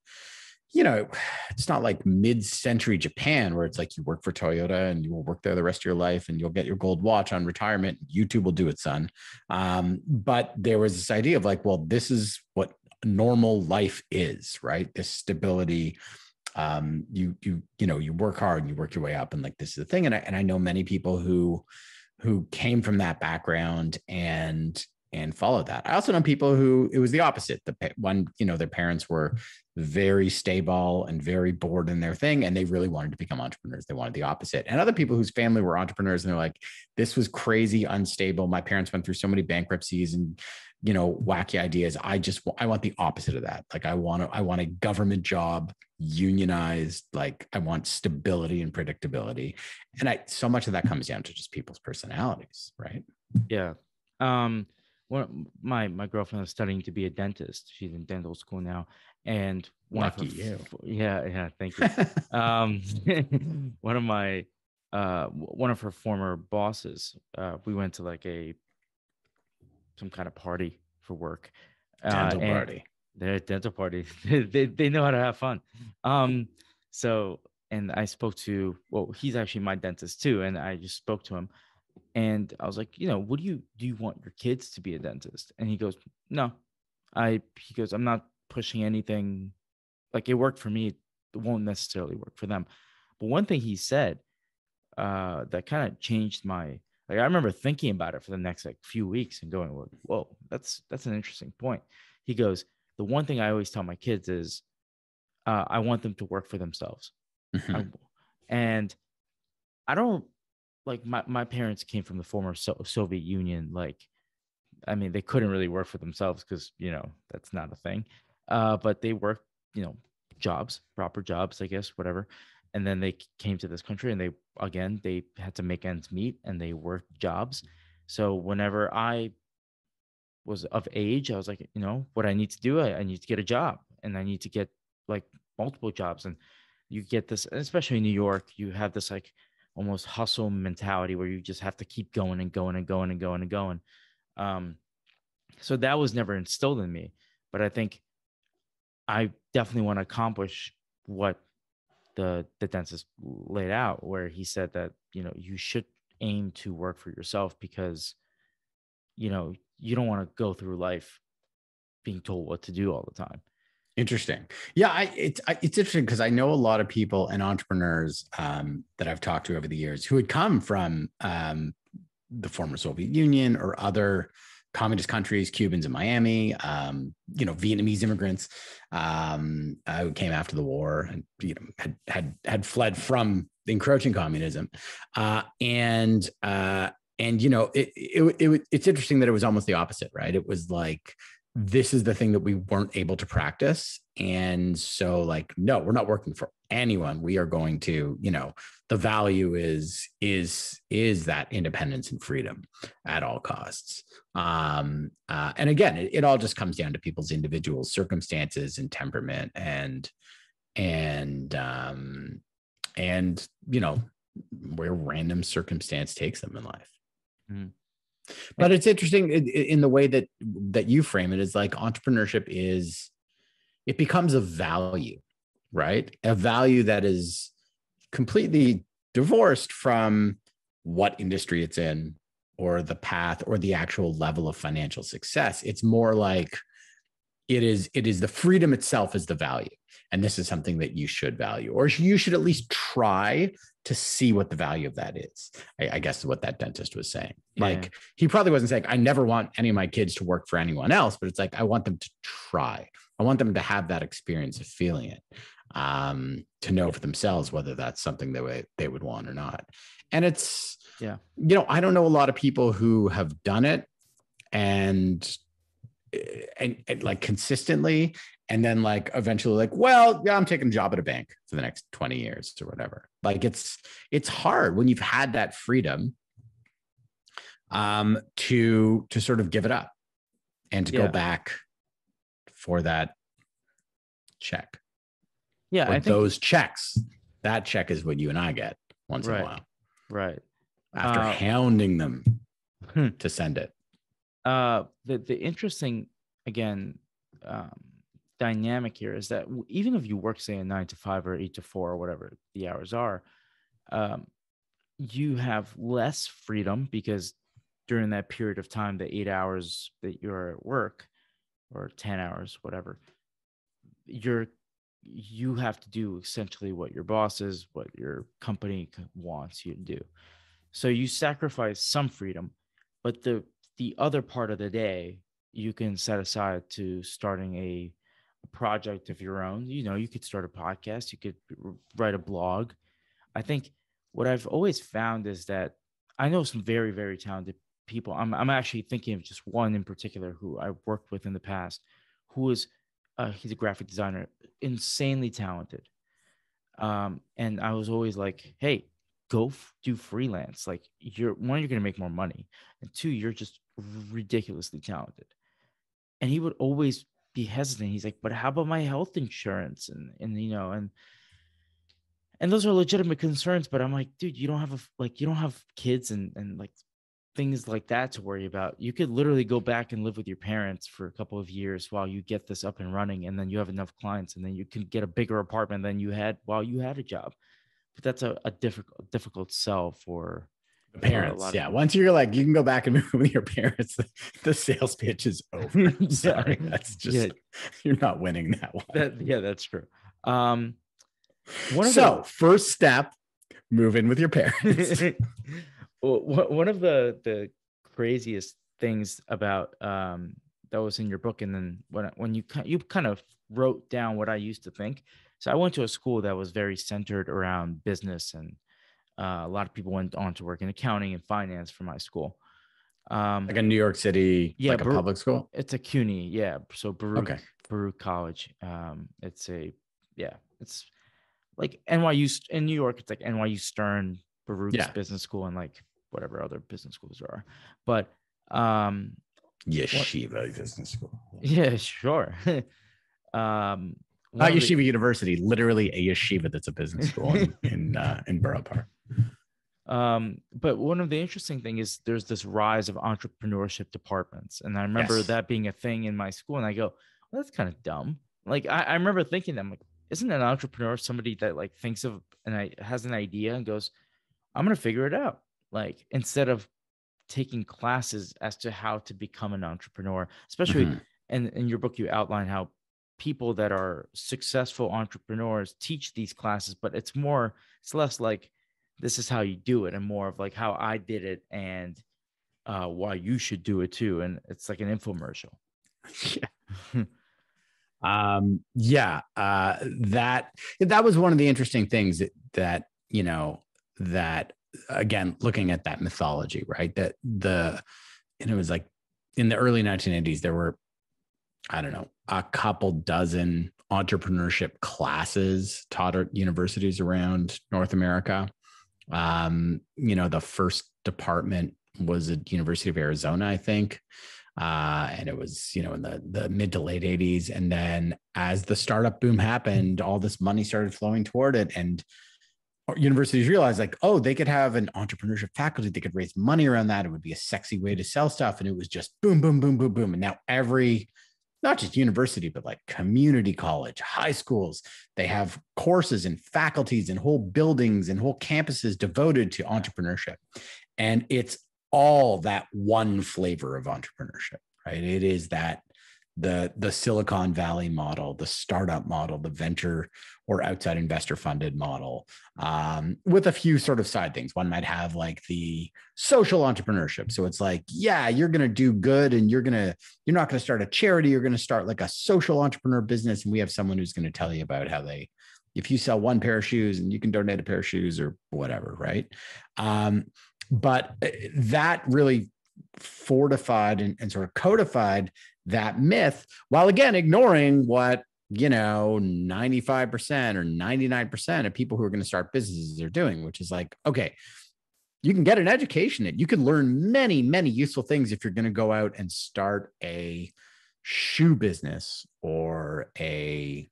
you know, it's not like mid-century Japan where it's like you work for Toyota and you will work there the rest of your life and you'll get your gold watch on retirement. YouTube will do it, son. Um, but there was this idea of like, well, this is what normal life is, right? This stability. Um, you, you, you know, you work hard and you work your way up and like, this is the thing. And I, and I know many people who, who came from that background and, and followed that. I also know people who, it was the opposite. The one, you know, their parents were very stable and very bored in their thing. And they really wanted to become entrepreneurs. They wanted the opposite. And other people whose family were entrepreneurs and they're like, this was crazy, unstable. My parents went through so many bankruptcies and, you know, wacky ideas. I just, I want the opposite of that. Like I want to, I want a government job, unionized, like I want stability and predictability. And I, so much of that comes down to just people's personalities, right? Yeah. Um, one, my, my girlfriend is studying to be a dentist. She's in dental school now. And one Lucky of her, you. yeah, yeah, thank you. um, one of my, uh, one of her former bosses, uh, we went to like a, some kind of party for work. Dental uh, party. They're dental parties. they they know how to have fun. Um, so, and I spoke to, well, he's actually my dentist too. And I just spoke to him and I was like, you know, what do you, do you want your kids to be a dentist? And he goes, no, I, he goes, I'm not pushing anything. Like it worked for me. It won't necessarily work for them. But one thing he said uh, that kind of changed my, like, I remember thinking about it for the next like few weeks and going, well, whoa, that's, that's an interesting point. He goes, the one thing I always tell my kids is uh, I want them to work for themselves. Mm-hmm. I, and I don't like my, my parents came from the former so- Soviet Union. Like I mean, they couldn't really work for themselves because, you know, that's not a thing. Uh, but they worked, you know, jobs, proper jobs, I guess, whatever. And then they came to this country and they, again, they had to make ends meet and they worked jobs. So whenever I was of age, I was like, you know, what I need to do, I, I need to get a job, and I need to get like multiple jobs. And you get this, especially in New York, you have this like almost hustle mentality where you just have to keep going and going and going and going and going. Um, so that was never instilled in me, but I think I definitely want to accomplish what the, the dentist laid out, where he said that, you know, you should aim to work for yourself, because, you know, you don't want to go through life being told what to do all the time. Interesting. Yeah, I, it's I, it's interesting because I know a lot of people and entrepreneurs um, that I've talked to over the years who had come from um, the former Soviet Union or other communist countries, Cubans in Miami, um, you know, Vietnamese immigrants um, uh, who came after the war and, you know, had had had fled from encroaching communism, uh, and uh, and you know, it, it it it's interesting that it was almost the opposite, right? It was like, this is the thing that we weren't able to practice. And so like, no, we're not working for anyone. We are going to, you know, the value is, is, is that independence and freedom at all costs. Um, uh, and again, it, it all just comes down to people's individual circumstances and temperament and, and, um, and, you know, where random circumstance takes them in life. Mm. But it's interesting in the way that that you frame it, is like entrepreneurship is, it becomes a value, right? A value that is completely divorced from what industry it's in or the path or the actual level of financial success. It's more like it is, it is the freedom itself is the value. And this is something that you should value, or you should at least try to see what the value of that is, I, I guess what that dentist was saying. Yeah. Like, he probably wasn't saying, I never want any of my kids to work for anyone else, but it's like, I want them to try. I want them to have that experience of feeling it, um, to know for themselves whether that's something that they, they would want or not. And it's, yeah, you know, I don't know a lot of people who have done it and And, and like consistently, and then like eventually like, well, yeah, I'm taking a job at a bank for the next twenty years or whatever. Like, it's, it's hard when you've had that freedom um, to, to sort of give it up and to yeah. go back for that check. Yeah. Or I think those checks, that check is what you and I get once right. in a while. Right. After uh, hounding them hmm. to send it. Uh, the, the interesting, again, um, dynamic here is that even if you work, say, a nine to five or eight to four or whatever the hours are, um, you have less freedom, because during that period of time, the eight hours that you're at work, or ten hours, whatever, you're, you have to do essentially what your boss is, what your company wants you to do. So you sacrifice some freedom, but the The other part of the day, you can set aside to starting a, a project of your own. You know, you could start a podcast, you could write a blog. I think what I've always found is that I know some very, very talented people. I'm, I'm actually thinking of just one in particular who I worked with in the past, who is, uh, he's a graphic designer, insanely talented. Um, and I was always like, hey, go f- do freelance. Like, you're, one, you're going to make more money, and two, you're just ridiculously talented. And he would always be hesitant. He's like, but how about my health insurance? And, and, you know, and, and those are legitimate concerns, but I'm like, dude, you don't have a, like, you don't have kids and, and like things like that to worry about. You could literally go back and live with your parents for a couple of years while you get this up and running. And then you have enough clients, and then you can get a bigger apartment than you had while you had a job. But that's a, a difficult, difficult sell for the parents. Uh, yeah. People. Once you're like, you can go back and move with your parents, the, the sales pitch is over. I'm sorry. Yeah. That's just, yeah. You're not winning that one. That, yeah, that's true. Um, one of so the, first step, move in with your parents. One of the, the craziest things about um, that was in your book. And then when, when you, you kind of wrote down what I used to think. So I went to a school that was very centered around business, and uh, a lot of people went on to work in accounting and finance for my school. Um, like a New York City, yeah, like Baruch, a public school? It's a CUNY, yeah. So Baruch, okay. Baruch College. Um, it's a, yeah, it's like N Y U, in New York, it's like N Y U Stern, Baruch's yeah. business school, and like whatever other business schools there are. But um, Yeshiva what, Business School. Yeah, sure. um, Not Yeshiva the, University, literally a yeshiva that's a business school in in, uh, in Borough Park. Um, but one of the interesting things is there's this rise of entrepreneurship departments. And I remember yes. that being a thing in my school. And I go, well, that's kind of dumb. Like, I, I remember thinking that, I'm like, isn't an entrepreneur somebody that like thinks of and has an idea and goes, I'm going to figure it out. Like, instead of taking classes as to how to become an entrepreneur, especially mm-hmm. in, in your book, you outline how people that are successful entrepreneurs teach these classes, but it's more, it's less like, this is how you do it, and more of like how I did it and uh, why you should do it too. And it's like an infomercial. Yeah. um, yeah. Uh, that, that was one of the interesting things that, that, you know, that again, looking at that mythology, right. That the, and it was like in the early nineteen eighties, there were, I don't know, a couple dozen entrepreneurship classes taught at universities around North America. Um, you know, the first department was at University of Arizona, I think. Uh, and it was, you know, in the, the mid to late eighties. And then as the startup boom happened, all this money started flowing toward it. And universities realized like, oh, they could have an entrepreneurship faculty. They could raise money around that. It would be a sexy way to sell stuff. And it was just boom, boom, boom, boom, boom. And now every, not just university, but like community college, high schools, they have courses and faculties and whole buildings and whole campuses devoted to entrepreneurship. And it's all that one flavor of entrepreneurship, right? It is that the, the Silicon Valley model, the startup model, the venture or outside investor funded model, um, with a few sort of side things. One might have like the social entrepreneurship. So it's like, yeah, you're going to do good and you're going to, you're not going to start a charity. You're going to start like a social entrepreneur business. And we have someone who's going to tell you about how they, if you sell one pair of shoes and you can donate a pair of shoes or whatever, right? Um, but that really fortified and, and sort of codified that myth, while again ignoring what, you know, ninety-five percent or ninety-nine percent of people who are going to start businesses are doing, which is like, okay, you can get an education and you can learn many, many useful things if you're going to go out and start a shoe business or a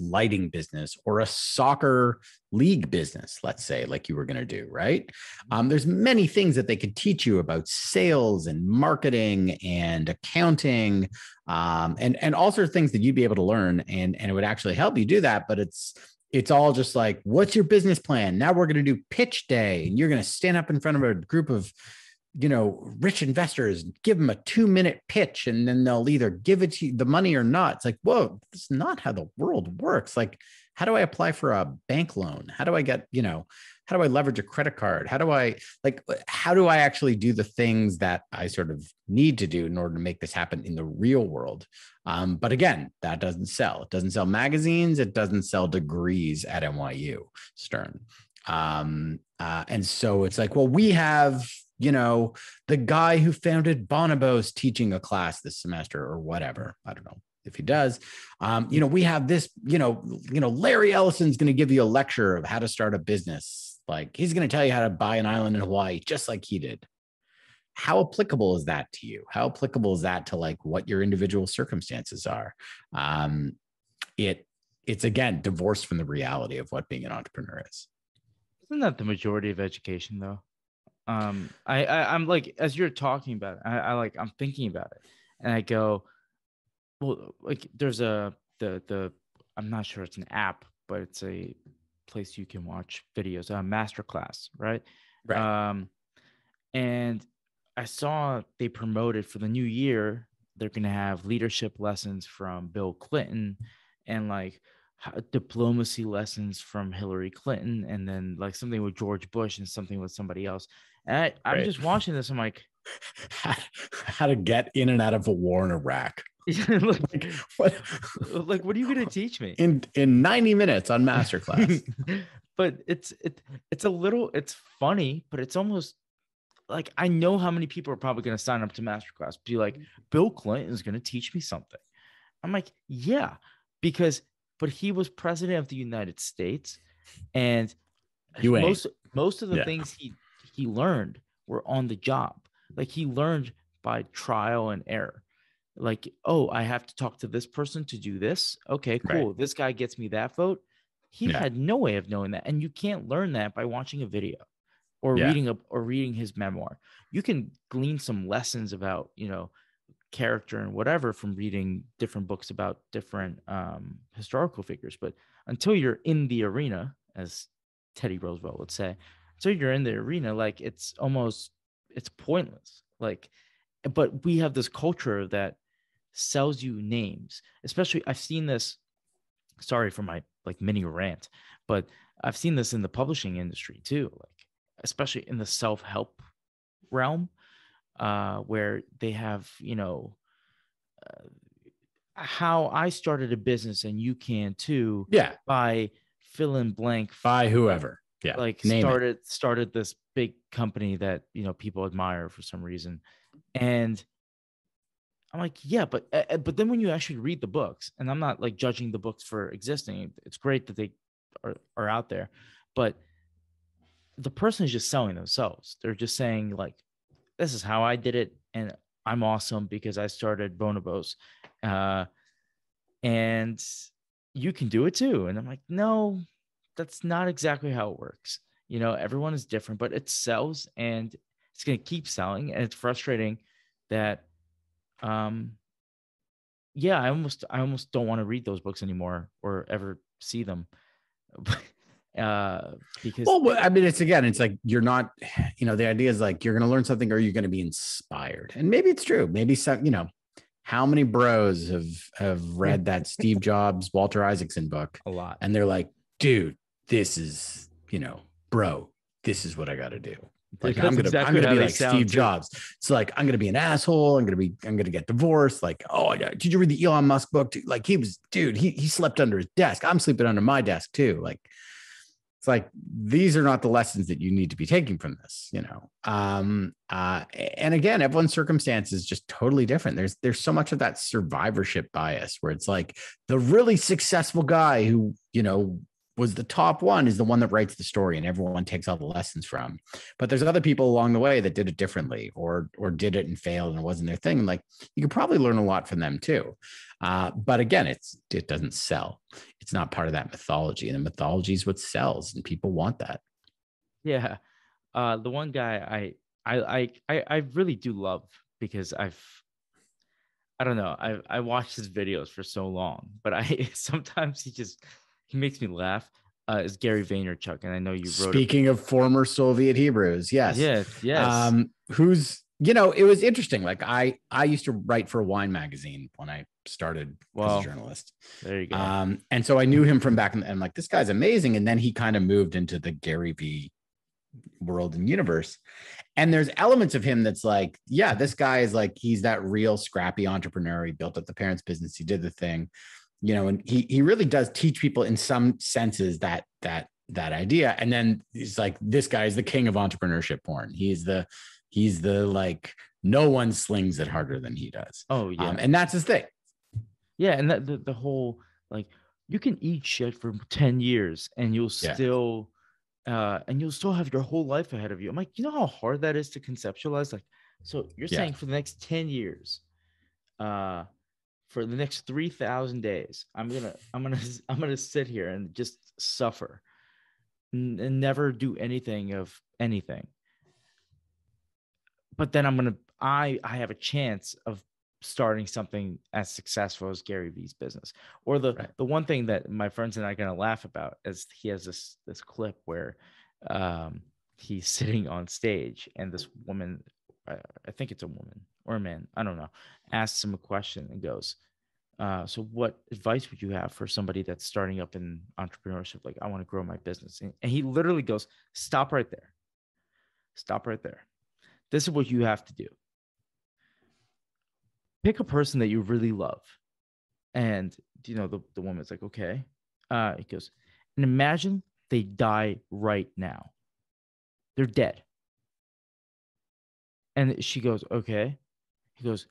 lighting business or a soccer league business, let's say, like you were going to do, right? Um, there's many things that they could teach you about sales and marketing and accounting, um, and, and all sorts of things that you'd be able to learn. And, and it would actually help you do that. But it's, it's all just like, what's your business plan? Now we're going to do pitch day and you're going to stand up in front of a group of, you know, rich investors, give them a two minute pitch and then they'll either give it to you the money or not. It's like, whoa, that's not how the world works. Like, how do I apply for a bank loan? How do I get, you know, how do I leverage a credit card? How do I like, how do I actually do the things that I sort of need to do in order to make this happen in the real world? Um, but again, that doesn't sell. It doesn't sell magazines. It doesn't sell degrees at N Y U Stern. Um, uh, and so it's like, well, we have, you know, the guy who founded Bonobos teaching a class this semester or whatever. I don't know if he does. Um, you know, we have this, you know, you know, Larry Ellison's going to give you a lecture of how to start a business. Like, he's going to tell you how to buy an island in Hawaii, just like he did. How applicable is that to you? How applicable is that to like what your individual circumstances are? Um, it it's, again, divorced from the reality of what being an entrepreneur is. Isn't that the majority of education, though? Um, I, I, I'm like, as you're talking about it, I, I like, I'm thinking about it and I go, well, like there's a, the, the, I'm not sure it's an app, but it's a place you can watch videos, uh, Masterclass. Right. Right. Um, and I saw they promoted for the new year, they're going to have leadership lessons from Bill Clinton and like diplomacy lessons from Hillary Clinton. And then like something with George Bush and something with somebody else. And I, I'm right. just watching this. I'm like, how, how to get in and out of a war in Iraq. like, what? like, what are you going to teach me in, in ninety minutes on Masterclass? But it's, it, it's a little, it's funny, but it's almost, like, I know how many people are probably going to sign up to Masterclass, be like, Bill Clinton is going to teach me something. I'm like, yeah, because, but he was president of the United States, and most, most of the yeah. things he, he learned were on the job. Like, he learned by trial and error. Like, oh, I have to talk to this person to do this. Okay, cool. Right. This guy gets me that vote. He yeah. had no way of knowing that. And you can't learn that by watching a video or yeah. reading a, or reading his memoir. You can glean some lessons about, you know, character and whatever from reading different books about different um, historical figures. But until you're in the arena, as Teddy Roosevelt would say, until you're in the arena, like, it's almost, it's pointless. Like, but we have this culture that sells you names, especially I've seen this, sorry for my like mini rant, but I've seen this in the publishing industry too, like especially in the self-help realm, uh, where they have, you know, uh, how I started a business and you can too, yeah, by fill in blank, by whoever, yeah, like Name started it. started this big company that, you know, people admire for some reason. And I'm like, yeah, but uh, but then when you actually read the books, and I'm not like judging the books for existing, it's great that they are, are out there, but the person is just selling themselves. They're just saying like, this is how I did it, and I'm awesome because I started Bonobos, uh, and you can do it too. And I'm like, no, that's not exactly how it works. You know, everyone is different, but it sells, and it's going to keep selling. And it's frustrating that, um, yeah, I almost, I almost don't want to read those books anymore or ever see them. uh, because well, I mean, it's again, it's like, you're not, you know, the idea is like, you're going to learn something or you're going to be inspired. And maybe it's true. Maybe some, you know, how many bros have, have read that Steve Jobs, Walter Isaacson book? A lot. And they're like, dude, this is, you know, bro, this is what I got to do. Like, That's I'm gonna, exactly I'm gonna be like Steve Jobs. It's so like, I'm gonna be an asshole. I'm gonna be, I'm gonna get divorced. Like, oh, yeah. Did you read the Elon Musk book? Dude, like, he was, dude, he he slept under his desk. I'm sleeping under my desk too. Like, it's like, these are not the lessons that you need to be taking from this, you know. Um, uh, and again, everyone's circumstance is just totally different. There's there's so much of that survivorship bias where it's like the really successful guy who, you know, was the top one is the one that writes the story and everyone takes all the lessons from, but there's other people along the way that did it differently or, or did it and failed and it wasn't their thing. And like, you could probably learn a lot from them too. Uh, but again, it's, it doesn't sell. It's not part of that mythology, and the mythology is what sells, and people want that. Yeah. Uh, the one guy I, I, I, I really do love, because I've, I don't know, I, I watched his videos for so long, but I, sometimes he just, he makes me laugh. Uh, is Gary Vaynerchuk, and I know you wrote. Speaking it. of former Soviet Hebrews, yes, yes, yes. Um, who's you know, it was interesting. Like I, I used to write for a wine magazine when I started well, as a journalist. There you go. Um, and so I knew him from back, and I'm like, this guy's amazing. And then he kind of moved into the Gary V world and universe. And there's elements of him that's like, yeah, this guy is like, he's that real scrappy entrepreneur. He built up the parents' business. He did the thing. You know, and he he really does teach people in some senses that that that idea. And then he's like, this guy is the king of entrepreneurship porn. He's the he's the like no one slings it harder than he does. Oh yeah, um, and that's his thing. Yeah, and that, the the whole like you can eat shit for ten years and you'll still yeah. uh, and you'll still have your whole life ahead of you. I'm like, you know how hard that is to conceptualize. Like, so you're yeah. saying for the next ten years, uh. for the next three thousand days, I'm going to, I'm going to, I'm going to sit here and just suffer and, and never do anything of anything. But then I'm going to, I, I have a chance of starting something as successful as Gary V's business. Or the, right. the one thing that my friends and I are going to laugh about is he has this, this clip where um, he's sitting on stage and this woman, I think it's a woman or a man, I don't know, asks him a question and goes, uh, so what advice would you have for somebody that's starting up in entrepreneurship? Like, I want to grow my business. And, and he literally goes, stop right there. Stop right there. This is what you have to do. Pick a person that you really love. And, you know, the, the woman's like, okay. Uh, he goes, and imagine they die right now. They're dead. And she goes, okay. He goes,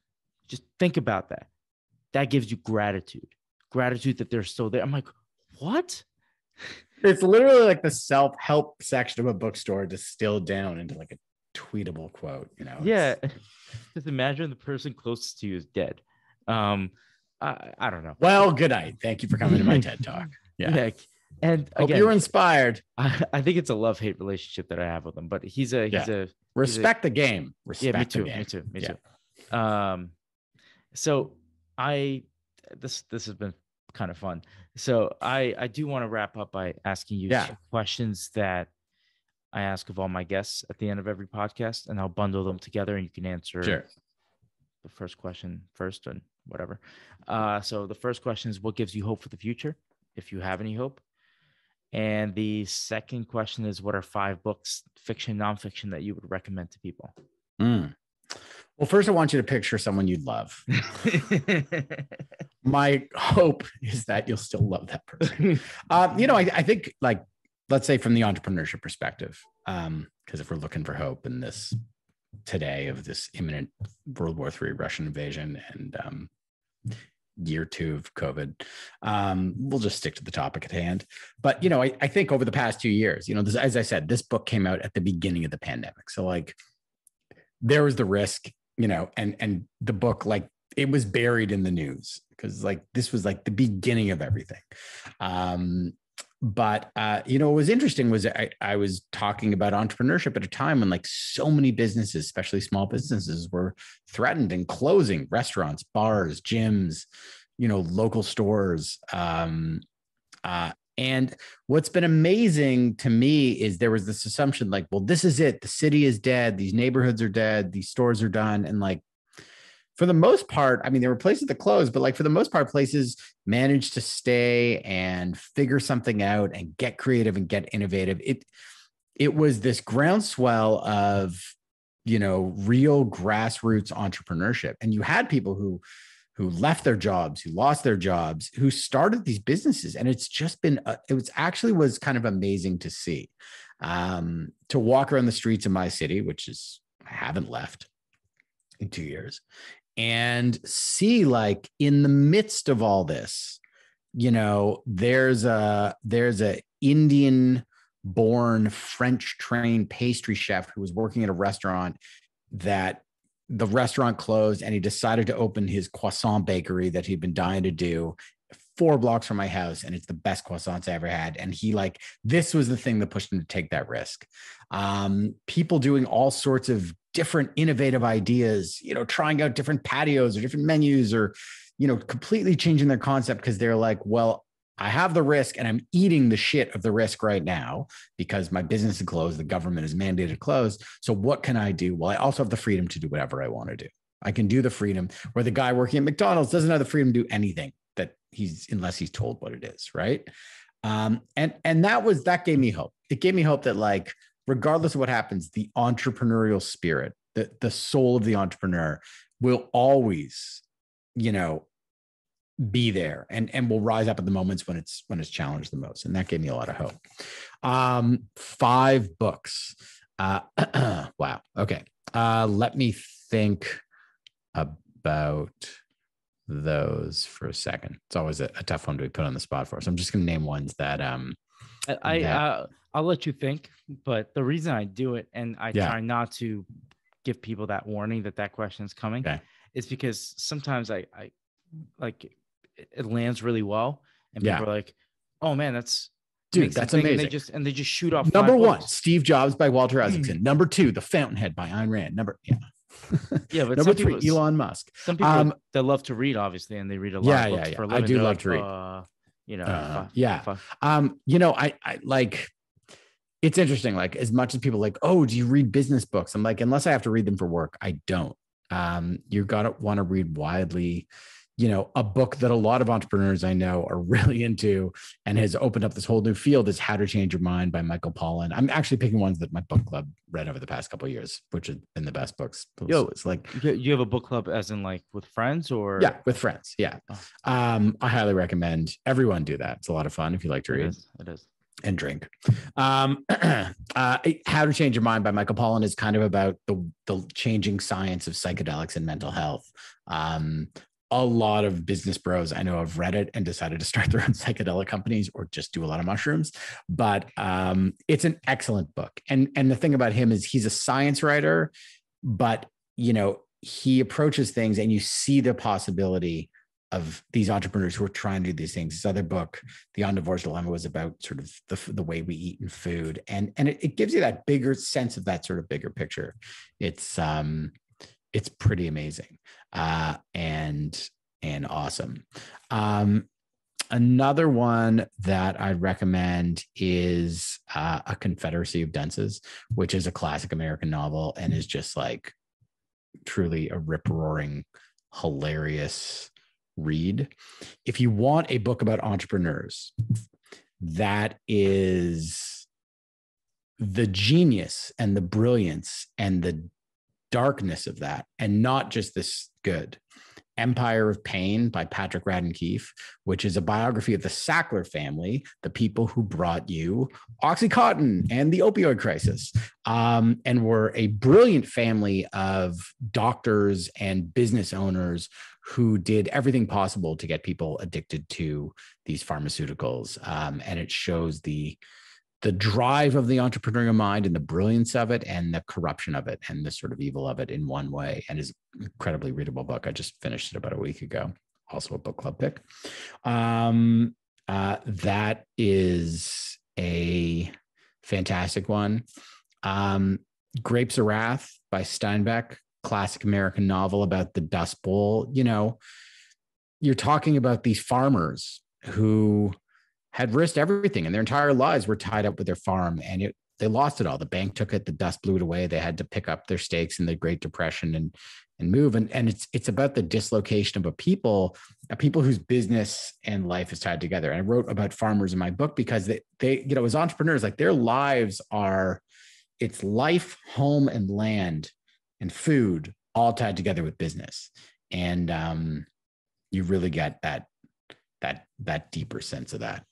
just think about that. That gives you gratitude, gratitude that they're still there. I'm like, what? It's literally like the self-help section of a bookstore distilled down into like a tweetable quote, you know? Yeah. Just imagine the person closest to you is dead. Um, I, I don't know. Well, good night. Thank you for coming to my TED Talk. Yeah. yeah. And hope again, you were inspired. I, I think it's a love-hate relationship that I have with him, but he's a, he's yeah. a, respect he's a, the game. Respect yeah, me too, the game. Me too. Me yeah. too. Um, so I, this, this has been kind of fun. So I, I do want to wrap up by asking you yeah. questions that I ask of all my guests at the end of every podcast, and I'll bundle them together and you can answer sure. the first question first and whatever. Uh, so the first question is, what gives you hope for the future, if you have any hope? And the second question is, what are five books, fiction, nonfiction, that you would recommend to people? Mm. Well, first, I want you to picture someone you love. My hope is that you'll still love that person. um, you know, I, I think, like, let's say from the entrepreneurship perspective, because um, if we're looking for hope in this today of this imminent World War Three Russian invasion and um, year two of COVID, um, we'll just stick to the topic at hand. But, you know, I, I think over the past two years, you know, this, as I said, this book came out at the beginning of the pandemic. So, like, there was the risk, you know, and and the book, like, it was buried in the news because, like, this was like the beginning of everything. Um, but, uh, you know, what was interesting was I, I was talking about entrepreneurship at a time when, like, so many businesses, especially small businesses, were threatened and closing. Restaurants, bars, gyms, you know, local stores. Um, uh, and what's been amazing to me is there was this assumption, like, well, this is it. The city is dead. These neighborhoods are dead. These stores are done. And, like, for the most part, I mean, there were places that closed, but, like, for the most part, places managed to stay and figure something out and get creative and get innovative. It, it was this groundswell of, you know, real grassroots entrepreneurship. And you had people who, who left their jobs, who lost their jobs, who started these businesses. And it's just been, a, it was actually was kind of amazing to see, um, to walk around the streets of my city, which is, I haven't left in two years. And see, like, in the midst of all this, you know, there's a there's a Indian born French trained pastry chef who was working at a restaurant that the restaurant closed, and he decided to open his croissant bakery that he'd been dying to do four blocks from my house. And it's the best croissants I ever had. And he, like, this was the thing that pushed him to take that risk. Um, people doing all sorts of different innovative ideas, you know, trying out different patios or different menus, or, you know, completely changing their concept because they're like, well, I have the risk and I'm eating the shit of the risk right now because my business is closed. The government is mandated to close. So what can I do? Well, I also have the freedom to do whatever I want to do. I can do the freedom where the guy working at McDonald's doesn't have the freedom to do anything that he's, unless he's told what it is. Right. Um, and, and that was, that gave me hope. It gave me hope that, like, regardless of what happens, the entrepreneurial spirit, the, the soul of the entrepreneur will always, you know, be there and, and will rise up at the moments when it's, when it's challenged the most. And that gave me a lot of hope. Um, five books. Uh, wow. Okay. Uh, let me think about those for a second. It's always a, a tough one to be put on the spot for. So I'm just going to name ones that, um, I, that, uh, I'll let you think, but the reason I do it, and I yeah. try not to give people that warning that that question is coming, okay. is because sometimes I, I like it lands really well, and people yeah. are like, "Oh man, that's dude, that's amazing!" And they just and they just shoot off. Number one, books. Steve Jobs by Walter Isaacson. Mm. Number two, The Fountainhead by Ayn Rand. Number yeah, yeah. But number three, people, Elon Musk. Some people um, that love to read, obviously, and they read a lot. Yeah, of books yeah, yeah. For a living. I do They're love like, to read. Uh, you know, uh, if I, yeah. If I, um, you know, I I like. It's interesting, like, as much as people like, oh, do you read business books? I'm like, unless I have to read them for work, I don't. Um, you gotta want to read widely, you know. A book that a lot of entrepreneurs I know are really into and has opened up this whole new field is How to Change Your Mind by Michael Pollan. I'm actually picking ones that my book club read over the past couple of years, which have been the best books. Yo, it's like, you have a book club as in, like, with friends or? Yeah, with friends. Yeah. Oh. Um, I highly recommend everyone do that. It's a lot of fun if you like to read. It is. It is. and drink. Um, uh, How to Change Your Mind by Michael Pollan is kind of about the, the changing science of psychedelics and mental health. Um, a lot of business bros I know have read it and decided to start their own psychedelic companies or just do a lot of mushrooms. But um, it's an excellent book. And, and the thing about him is he's a science writer, but you know, he approaches things and you see the possibility of these entrepreneurs who are trying to do these things. His other book, The On-Divorce Dilemma, was about sort of the, the way we eat and food. And, and it, it gives you that bigger sense of that sort of bigger picture. It's, um, it's pretty amazing uh, and, and awesome. Um, another one that I recommend is uh, A Confederacy of Dunces, which is a classic American novel and is just like truly a rip-roaring, hilarious read. If you want a book about entrepreneurs, that is the genius and the brilliance and the darkness of that, and not just this good. Empire of Pain by Patrick Radden Keefe, which is a biography of the Sackler family, the people who brought you OxyContin and the opioid crisis, um, and were a brilliant family of doctors and business owners who did everything possible to get people addicted to these pharmaceuticals. Um, and it shows the, the drive of the entrepreneurial mind and the brilliance of it and the corruption of it and the sort of evil of it in one way, and is an incredibly readable book. I just finished it about a week ago. Also a book club pick. Um, uh, that is a fantastic one. Um, Grapes of Wrath by Steinbeck. Classic American novel about the Dust Bowl. You know, you're talking about these farmers who had risked everything and their entire lives were tied up with their farm, and it, they lost it all. The bank took it, the dust blew it away. They had to pick up their stakes in the Great Depression and, and move. And, and it's, it's about the dislocation of a people, a people whose business and life is tied together. And I wrote about farmers in my book because they, they, you know, as entrepreneurs, like their lives are, it's life, home, and land and food all tied together with business. And um, you really get that, that, that deeper sense of that.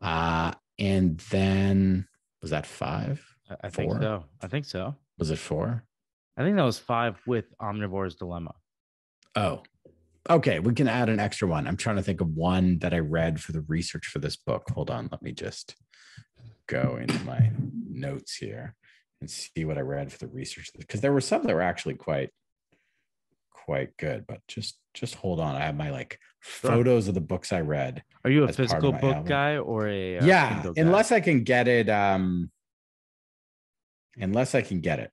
Uh, and then was that five? I think four? so. I think so. Was it four? I think that was five with Omnivore's Dilemma. Oh, okay. We can add an extra one. I'm trying to think of one that I read for the research for this book. Hold on. Let me just go into my notes here and see what I read for the research, because there were some that were actually quite, quite good, but just, just hold on. I have my like photos of the books I read. Are you a physical book album. guy or a, uh, yeah, unless guy? I can get it. Um, unless I can get it.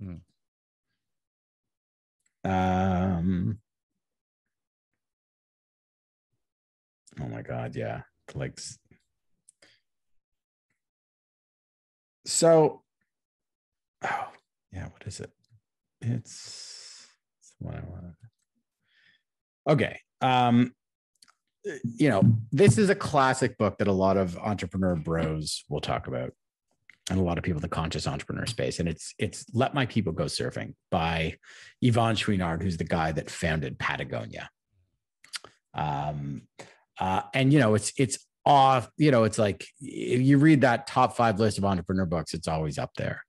Hmm. Um, oh my God. Yeah. Like, So, oh, yeah, what is it? It's, it's the one I wanted. Okay. Um, you know, this is a classic book that a lot of entrepreneur bros will talk about, and a lot of people in the conscious entrepreneur space. And it's, it's Let My People Go Surfing by Yvon Chouinard, who's the guy that founded Patagonia. Um, uh, and, you know, it's, it's, off, you know, it's like if you read that top five list of entrepreneur books, it's always up there.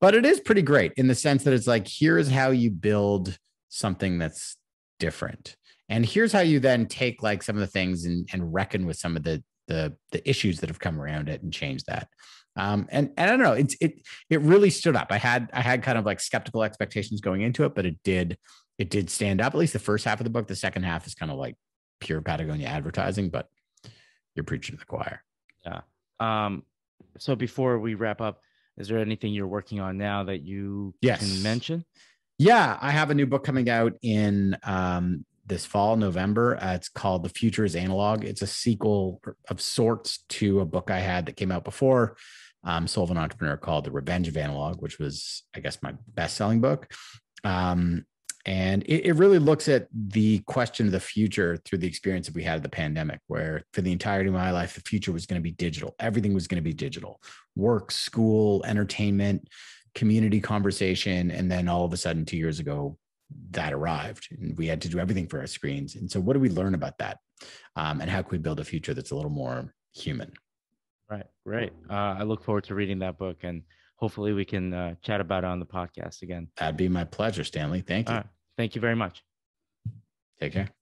But it is pretty great in the sense that it's like, here's how you build something that's different. And here's how you then take like some of the things and, and reckon with some of the, the, the issues that have come around it and change that. Um, and, and I don't know, it's, it, it really stood up. I had, I had kind of like skeptical expectations going into it, but it did, it did stand up, at least the first half of the book. The second half is kind of like pure Patagonia advertising, but you're preaching to the choir. Yeah. Um, so before we wrap up, is there anything you're working on now that you yes. can mention? Yeah, I have a new book coming out in um, this fall, November. Uh, it's called The Future is Analog. It's a sequel of sorts to a book I had that came out before, um, Soul of an Entrepreneur, called The Revenge of Analog, which was, I guess, my best-selling book. Um, And it, it really looks at the question of the future through the experience that we had of the pandemic, where for the entirety of my life, the future was going to be digital. Everything was going to be digital: work, school, entertainment, community conversation. And then all of a sudden, two years ago, that arrived and we had to do everything for our screens. And so what do we learn about that? Um, and how can we build a future that's a little more human? Right. Great. Uh, I look forward to reading that book, and hopefully we can uh, chat about it on the podcast again. That'd be my pleasure, Stanley. Thank you. Right. Thank you very much. Take care.